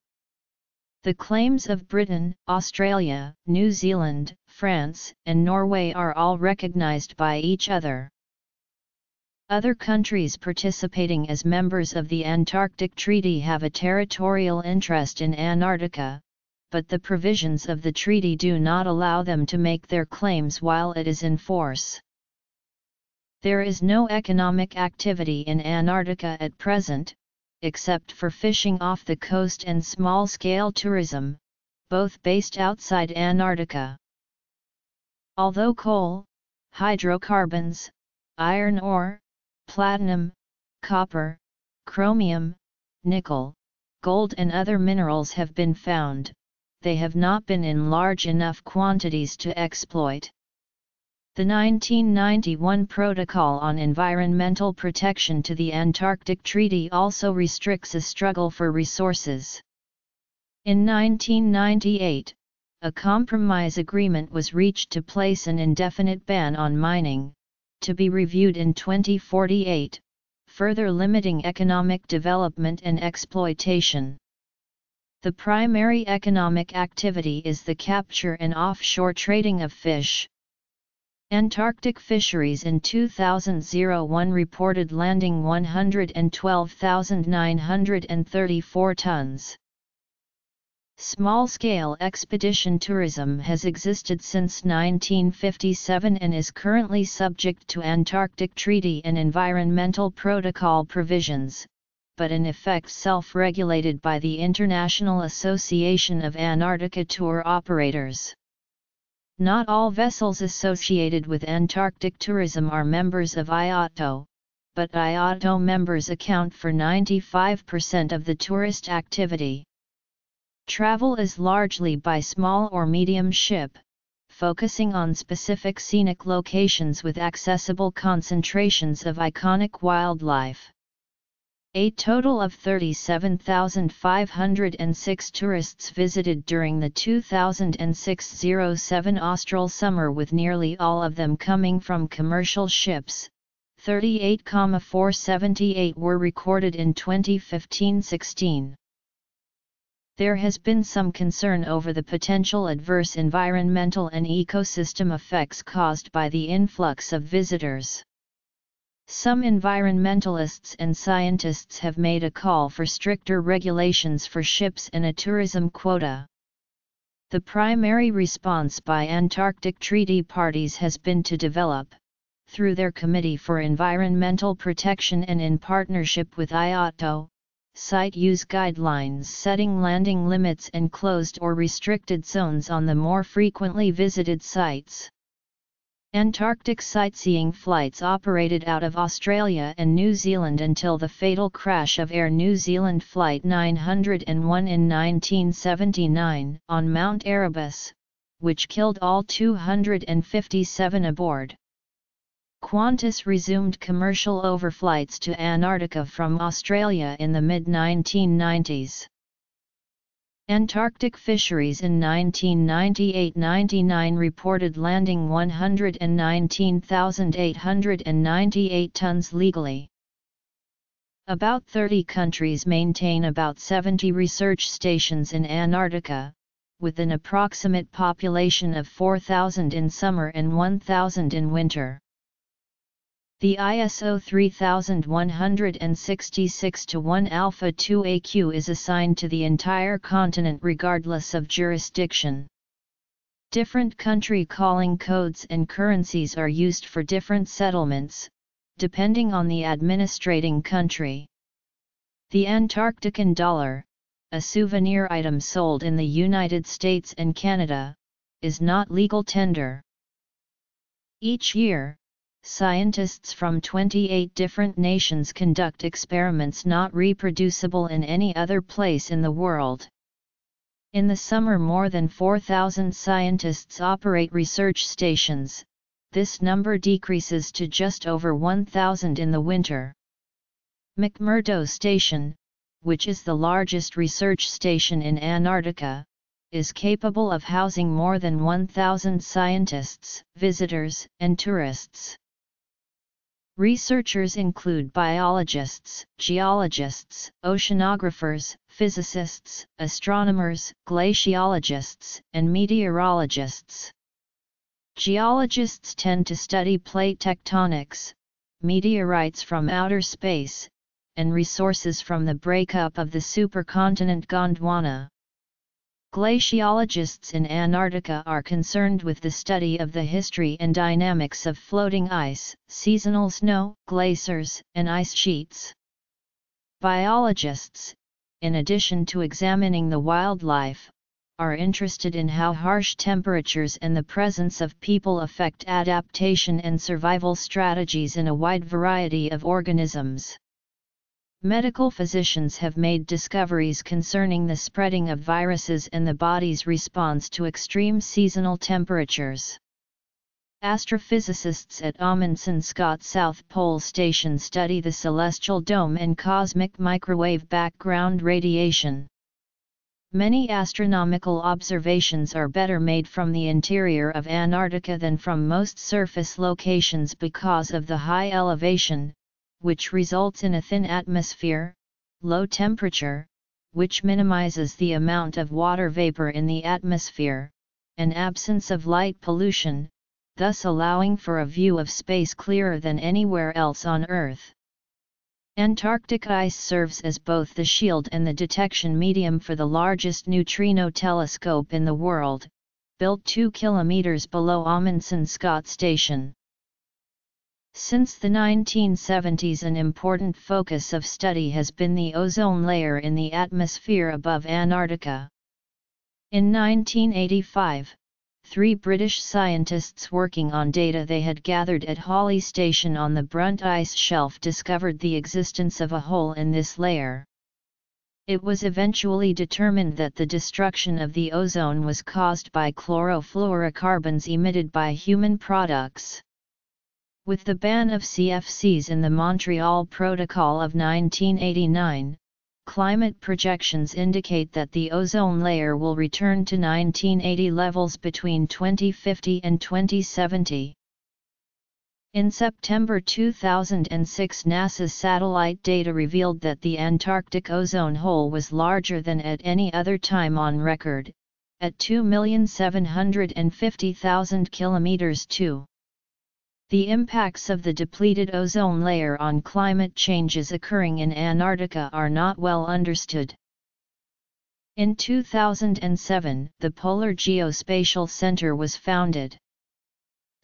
The claims of Britain, Australia, New Zealand, France, and Norway are all recognized by each other. Other countries participating as members of the Antarctic Treaty have a territorial interest in Antarctica, but the provisions of the treaty do not allow them to make their claims while it is in force. There is no economic activity in Antarctica at present, except for fishing off the coast and small-scale tourism, both based outside Antarctica. Although coal, hydrocarbons, iron ore, platinum, copper, chromium, nickel, gold and other minerals have been found, they have not been in large enough quantities to exploit. The nineteen ninety-one Protocol on Environmental Protection to the Antarctic Treaty also restricts a struggle for resources. In nineteen ninety-eight, a compromise agreement was reached to place an indefinite ban on mining, to be reviewed in twenty forty-eight, further limiting economic development and exploitation. The primary economic activity is the capture and offshore trading of fish. Antarctic fisheries in two thousand one reported landing one hundred twelve thousand nine hundred thirty-four tons. Small-scale expedition tourism has existed since nineteen fifty-seven and is currently subject to Antarctic Treaty and Environmental Protocol provisions, but in effect self-regulated by the International Association of Antarctica Tour Operators. Not all vessels associated with Antarctic tourism are members of I A T O, but I A T O members account for ninety-five percent of the tourist activity. Travel is largely by small or medium ship, focusing on specific scenic locations with accessible concentrations of iconic wildlife. A total of thirty-seven thousand five hundred six tourists visited during the two thousand six to oh seven Austral summer, with nearly all of them coming from commercial ships. thirty-eight thousand four hundred seventy-eight were recorded in twenty fifteen sixteen. There has been some concern over the potential adverse environmental and ecosystem effects caused by the influx of visitors. Some environmentalists and scientists have made a call for stricter regulations for ships and a tourism quota. The primary response by Antarctic Treaty parties has been to develop, through their Committee for Environmental Protection and in partnership with I A T O, site use guidelines setting landing limits and closed or restricted zones on the more frequently visited sites. Antarctic sightseeing flights operated out of Australia and New Zealand until the fatal crash of Air New Zealand Flight nine hundred one in nineteen seventy-nine on Mount Erebus, which killed all two hundred fifty-seven aboard. Qantas resumed commercial overflights to Antarctica from Australia in the mid nineteen nineties. Antarctic fisheries in nineteen ninety-eight ninety-nine reported landing one hundred nineteen thousand eight hundred ninety-eight tons legally. About thirty countries maintain about seventy research stations in Antarctica, with an approximate population of four thousand in summer and one thousand in winter. The I S O three thousand one hundred sixty-six dash one Alpha two A Q is assigned to the entire continent regardless of jurisdiction. Different country calling codes and currencies are used for different settlements, depending on the administrating country. The Antarctican dollar, a souvenir item sold in the United States and Canada, is not legal tender. Each year, scientists from twenty-eight different nations conduct experiments not reproducible in any other place in the world. In the summer, more than four thousand scientists operate research stations. This number decreases to just over one thousand in the winter. McMurdo Station, which is the largest research station in Antarctica, is capable of housing more than one thousand scientists, visitors, and tourists. Researchers include biologists, geologists, oceanographers, physicists, astronomers, glaciologists, and meteorologists. Geologists tend to study plate tectonics, meteorites from outer space, and resources from the breakup of the supercontinent Gondwana. Glaciologists in Antarctica are concerned with the study of the history and dynamics of floating ice, seasonal snow, glaciers, and ice sheets. Biologists, in addition to examining the wildlife, are interested in how harsh temperatures and the presence of people affect adaptation and survival strategies in a wide variety of organisms. Medical physicians have made discoveries concerning the spreading of viruses and the body's response to extreme seasonal temperatures. Astrophysicists at Amundsen Scott South Pole Station study the celestial dome and cosmic microwave background radiation. Many astronomical observations are better made from the interior of Antarctica than from most surface locations because of the high elevation, which results in a thin atmosphere, low temperature, which minimizes the amount of water vapor in the atmosphere, and absence of light pollution, thus allowing for a view of space clearer than anywhere else on Earth. Antarctic ice serves as both the shield and the detection medium for the largest neutrino telescope in the world, built two kilometers below Amundsen Scott Station. Since the nineteen seventies, an important focus of study has been the ozone layer in the atmosphere above Antarctica. In nineteen eighty-five, three British scientists working on data they had gathered at Hawley Station on the Brunt Ice Shelf discovered the existence of a hole in this layer. It was eventually determined that the destruction of the ozone was caused by chlorofluorocarbons emitted by human products. With the ban of C F Cs in the Montreal Protocol of nineteen eighty-nine, climate projections indicate that the ozone layer will return to nineteen eighty levels between twenty fifty and twenty seventy. In September two thousand six, NASA's satellite data revealed that the Antarctic ozone hole was larger than at any other time on record, at two million seven hundred fifty thousand kilometers cubed. The impacts of the depleted ozone layer on climate changes occurring in Antarctica are not well understood. In two thousand seven, the Polar Geospatial Center was founded.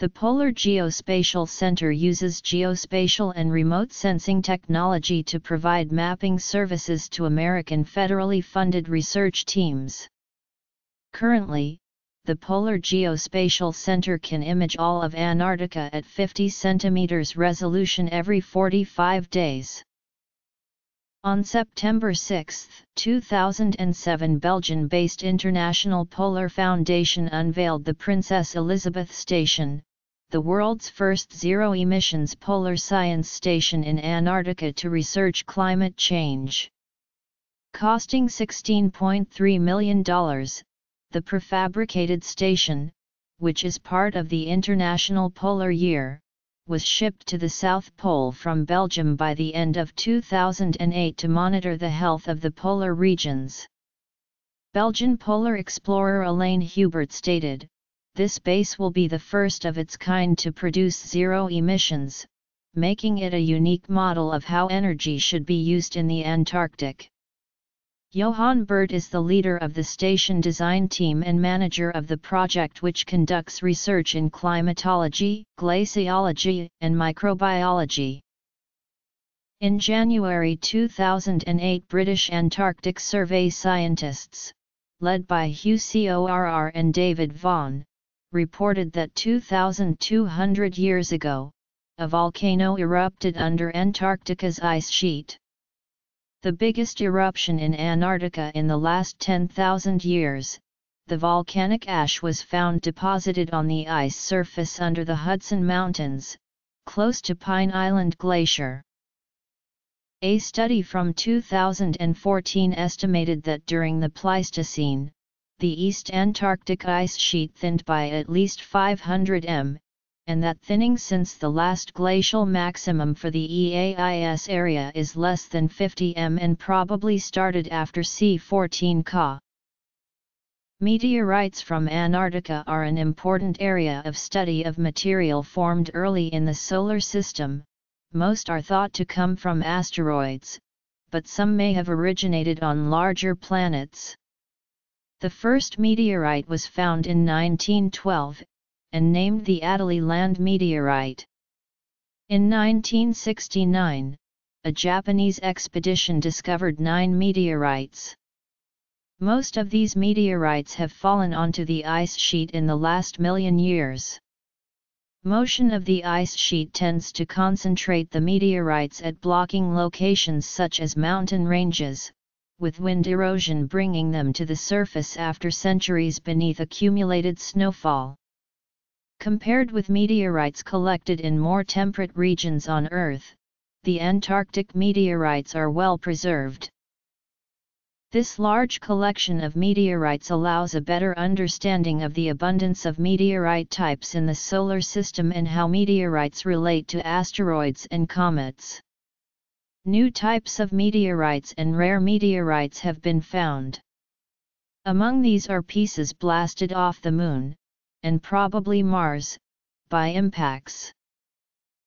The Polar Geospatial Center uses geospatial and remote sensing technology to provide mapping services to American federally funded research teams. Currently, the Polar Geospatial Center can image all of Antarctica at fifty centimeters resolution every forty-five days. On September sixth two thousand seven, Belgian-based International Polar Foundation unveiled the Princess Elizabeth Station, the world's first zero-emissions polar science station in Antarctica to research climate change. Costing sixteen point three million dollars, the prefabricated station, which is part of the International Polar Year, was shipped to the South Pole from Belgium by the end of two thousand eight to monitor the health of the polar regions. Belgian polar explorer Alain Hubert stated, "This base will be the first of its kind to produce zero emissions, making it a unique model of how energy should be used in the Antarctic." Johan Bert is the leader of the station design team and manager of the project, which conducts research in climatology, glaciology, and microbiology. In January two thousand eight, British Antarctic Survey scientists, led by Hugh Corr and David Vaughan, reported that two thousand two hundred years ago, a volcano erupted under Antarctica's ice sheet. The biggest eruption in Antarctica in the last ten thousand years, the volcanic ash was found deposited on the ice surface under the Hudson Mountains, close to Pine Island Glacier. A study from two thousand fourteen estimated that during the Pleistocene, the East Antarctic ice sheet thinned by at least five hundred meters, and that thinning since the last glacial maximum for the E A I S area is less than fifty meters and probably started after C fourteen K. Meteorites from Antarctica are an important area of study of material formed early in the Solar System. Most are thought to come from asteroids, but some may have originated on larger planets. The first meteorite was found in nineteen twelve, and named the Adelie Land meteorite. In nineteen sixty-nine, a Japanese expedition discovered nine meteorites. Most of these meteorites have fallen onto the ice sheet in the last million years. Motion of the ice sheet tends to concentrate the meteorites at blocking locations such as mountain ranges, with wind erosion bringing them to the surface after centuries beneath accumulated snowfall. Compared with meteorites collected in more temperate regions on Earth, the Antarctic meteorites are well preserved. This large collection of meteorites allows a better understanding of the abundance of meteorite types in the Solar System and how meteorites relate to asteroids and comets. New types of meteorites and rare meteorites have been found. Among these are pieces blasted off the Moon, and probably Mars, by impacts.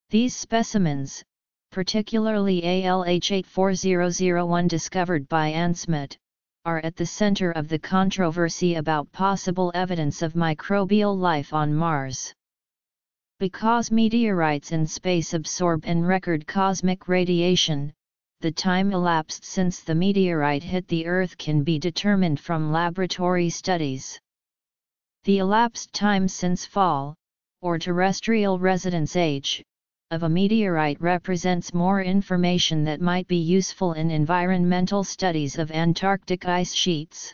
These specimens, particularly A L H eight four zero zero one discovered by Ansmit, are at the center of the controversy about possible evidence of microbial life on Mars. Because meteorites in space absorb and record cosmic radiation, the time elapsed since the meteorite hit the Earth can be determined from laboratory studies. The elapsed time since fall, or terrestrial residence age, of a meteorite represents more information that might be useful in environmental studies of Antarctic ice sheets.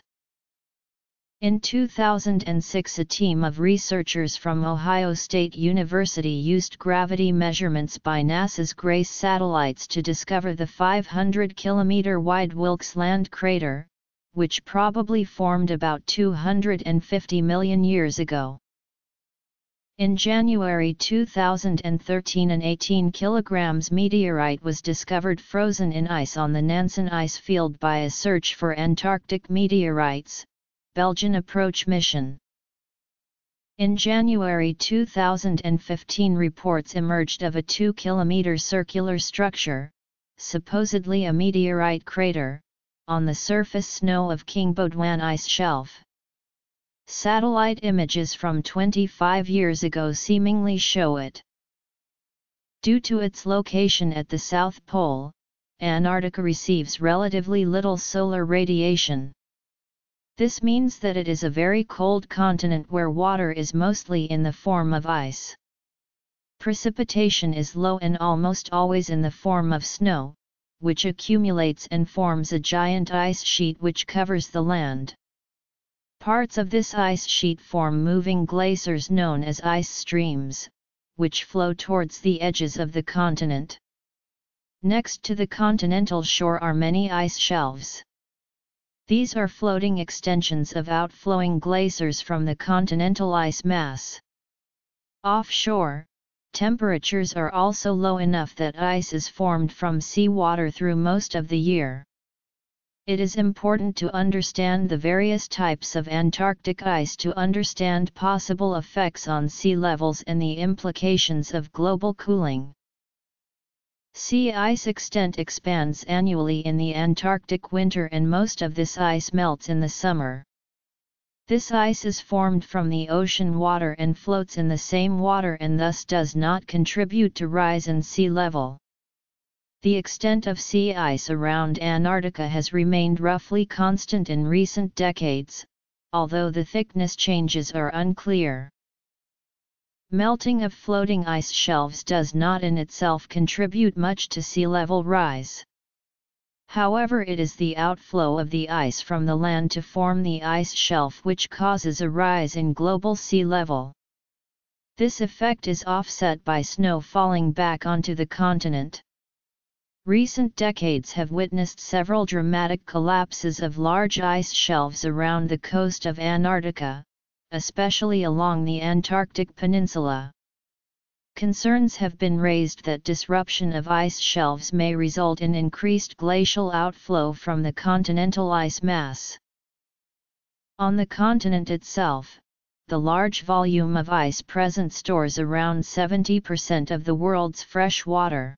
In two thousand six, a team of researchers from Ohio State University used gravity measurements by NASA's GRACE satellites to discover the five hundred kilometer wide Wilkes Land crater, which probably formed about two hundred fifty million years ago. In January two thousand thirteen, an eighteen kilograms meteorite was discovered frozen in ice on the Nansen ice field by a search for Antarctic meteorites, Belgian Approach Mission. In January two thousand fifteen, reports emerged of a two kilometer circular structure, supposedly a meteorite crater, on the surface snow of King Baudouin Ice Shelf. Satellite images from twenty-five years ago seemingly show it. Due to its location at the South Pole, Antarctica receives relatively little solar radiation. This means that it is a very cold continent where water is mostly in the form of ice. Precipitation is low and almost always in the form of snow, which accumulates and forms a giant ice sheet which covers the land. Parts of this ice sheet form moving glaciers known as ice streams, which flow towards the edges of the continent. Next to the continental shore are many ice shelves. These are floating extensions of outflowing glaciers from the continental ice mass. Offshore, temperatures are also low enough that ice is formed from seawater through most of the year. It is important to understand the various types of Antarctic ice to understand possible effects on sea levels and the implications of global cooling. Sea ice extent expands annually in the Antarctic winter, and most of this ice melts in the summer. This ice is formed from the ocean water and floats in the same water and thus does not contribute to rise in sea level. The extent of sea ice around Antarctica has remained roughly constant in recent decades, although the thickness changes are unclear. Melting of floating ice shelves does not in itself contribute much to sea level rise. However, it is the outflow of the ice from the land to form the ice shelf which causes a rise in global sea level. This effect is offset by snow falling back onto the continent. Recent decades have witnessed several dramatic collapses of large ice shelves around the coast of Antarctica, especially along the Antarctic Peninsula. Concerns have been raised that disruption of ice shelves may result in increased glacial outflow from the continental ice mass. On the continent itself, the large volume of ice present stores around seventy percent of the world's fresh water.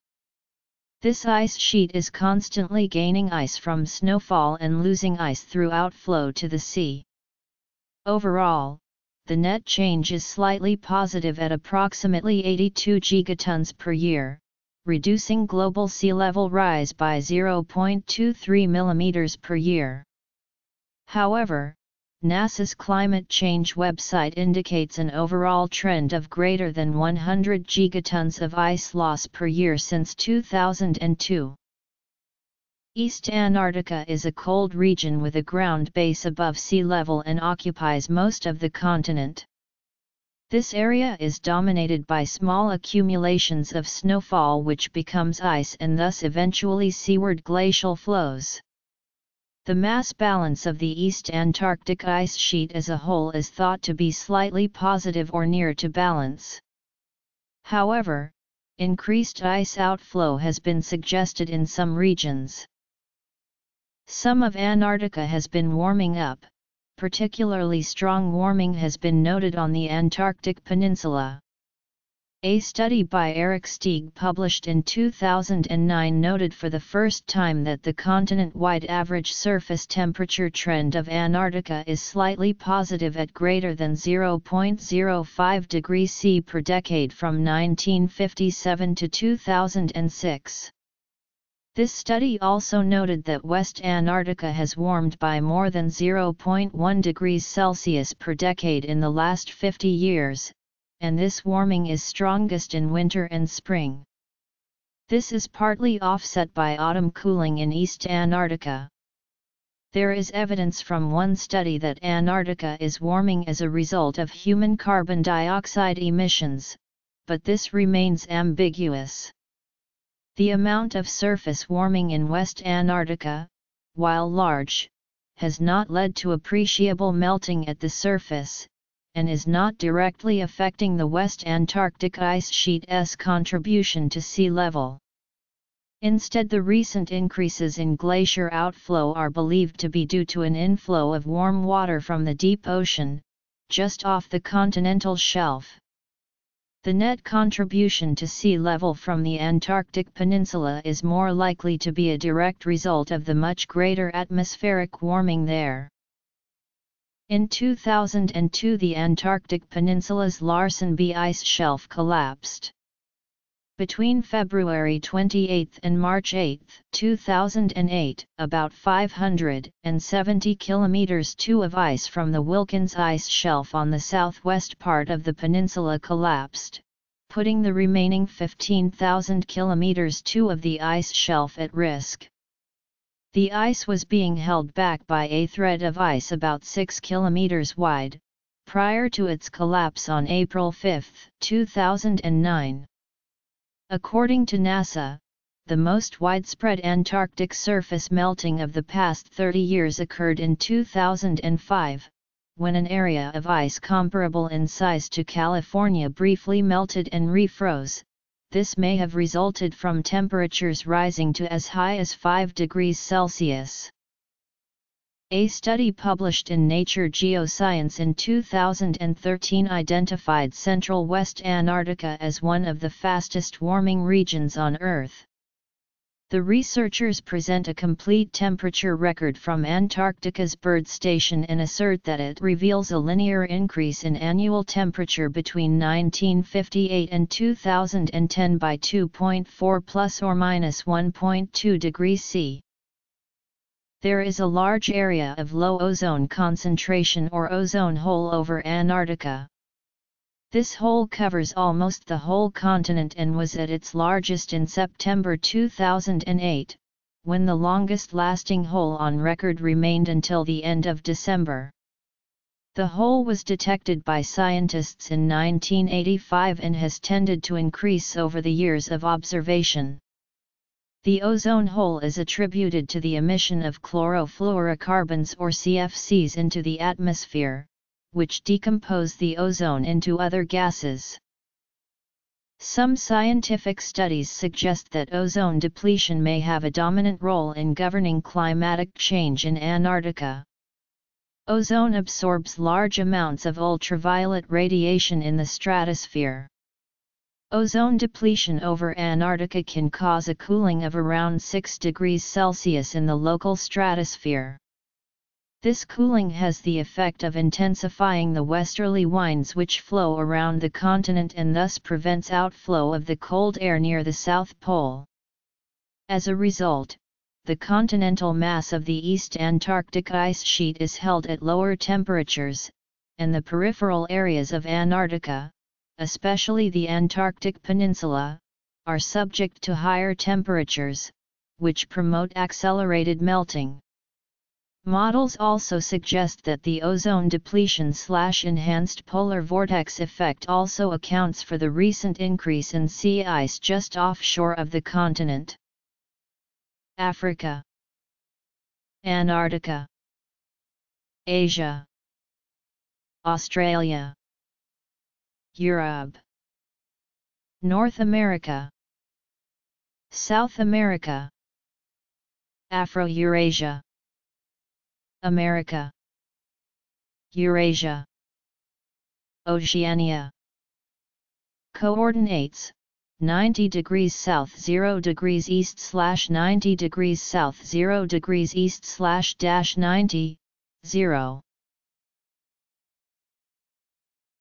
This ice sheet is constantly gaining ice from snowfall and losing ice through outflow to the sea. Overall, the net change is slightly positive at approximately eighty-two gigatons per year, reducing global sea level rise by zero point two three millimeters per year. However, NASA's climate change website indicates an overall trend of greater than one hundred gigatons of ice loss per year since two thousand two. East Antarctica is a cold region with a ground base above sea level and occupies most of the continent. This area is dominated by small accumulations of snowfall which becomes ice and thus eventually seaward glacial flows. The mass balance of the East Antarctic ice sheet as a whole is thought to be slightly positive or near to balance. However, increased ice outflow has been suggested in some regions. Some of Antarctica has been warming up, particularly strong warming has been noted on the Antarctic Peninsula. A study by Eric Stieg published in two thousand nine noted for the first time that the continent-wide average surface temperature trend of Antarctica is slightly positive at greater than zero point zero five degrees Celsius per decade from nineteen fifty-seven to two thousand six. This study also noted that West Antarctica has warmed by more than zero point one degrees Celsius per decade in the last fifty years. And this warming is strongest in winter and spring. This is partly offset by autumn cooling in East Antarctica. There is evidence from one study that Antarctica is warming as a result of human carbon dioxide emissions, but this remains ambiguous. The amount of surface warming in West Antarctica, while large, has not led to appreciable melting at the surface, and is not directly affecting the West Antarctic ice sheet's contribution to sea level. Instead, the recent increases in glacier outflow are believed to be due to an inflow of warm water from the deep ocean, just off the continental shelf. The net contribution to sea level from the Antarctic Peninsula is more likely to be a direct result of the much greater atmospheric warming there. In two thousand two, the Antarctic Peninsula's Larsen B ice shelf collapsed. Between February twenty-eighth and March eighth, two thousand eight, about five hundred seventy kilometers cubed of ice from the Wilkes ice shelf on the southwest part of the peninsula collapsed, putting the remaining fifteen thousand kilometers cubed of the ice shelf at risk. The ice was being held back by a thread of ice about six kilometers wide, prior to its collapse on April fifth, two thousand nine. According to NASA, the most widespread Antarctic surface melting of the past thirty years occurred in two thousand five, when an area of ice comparable in size to California briefly melted and refroze. This may have resulted from temperatures rising to as high as five degrees Celsius. A study published in Nature Geoscience in two thousand thirteen identified Central West Antarctica as one of the fastest warming regions on Earth. The researchers present a complete temperature record from Antarctica's bird station and assert that it reveals a linear increase in annual temperature between nineteen fifty-eight and two thousand ten by two point four plus or minus one point two degrees Celsius. There is a large area of low ozone concentration or ozone hole over Antarctica. This hole covers almost the whole continent and was at its largest in September two thousand eight, when the longest-lasting hole on record remained until the end of December. The hole was detected by scientists in nineteen eighty-five and has tended to increase over the years of observation. The ozone hole is attributed to the emission of chlorofluorocarbons or C F Cs into the atmosphere, which decompose the ozone into other gases. Some scientific studies suggest that ozone depletion may have a dominant role in governing climatic change in Antarctica. Ozone absorbs large amounts of ultraviolet radiation in the stratosphere. Ozone depletion over Antarctica can cause a cooling of around six degrees Celsius in the local stratosphere. This cooling has the effect of intensifying the westerly winds which flow around the continent and thus prevents outflow of the cold air near the South Pole. As a result, the continental mass of the East Antarctic ice sheet is held at lower temperatures, and the peripheral areas of Antarctica, especially the Antarctic Peninsula, are subject to higher temperatures, which promote accelerated melting. Models also suggest that the ozone depletion/enhanced polar vortex effect also accounts for the recent increase in sea ice just offshore of the continent. Africa, Antarctica, Asia, Australia, Europe, North America, South America, Afro-Eurasia, America, Eurasia, Oceania. Coordinates: ninety degrees south zero degrees east slash ninety degrees south zero degrees east slash dash ninety, zero.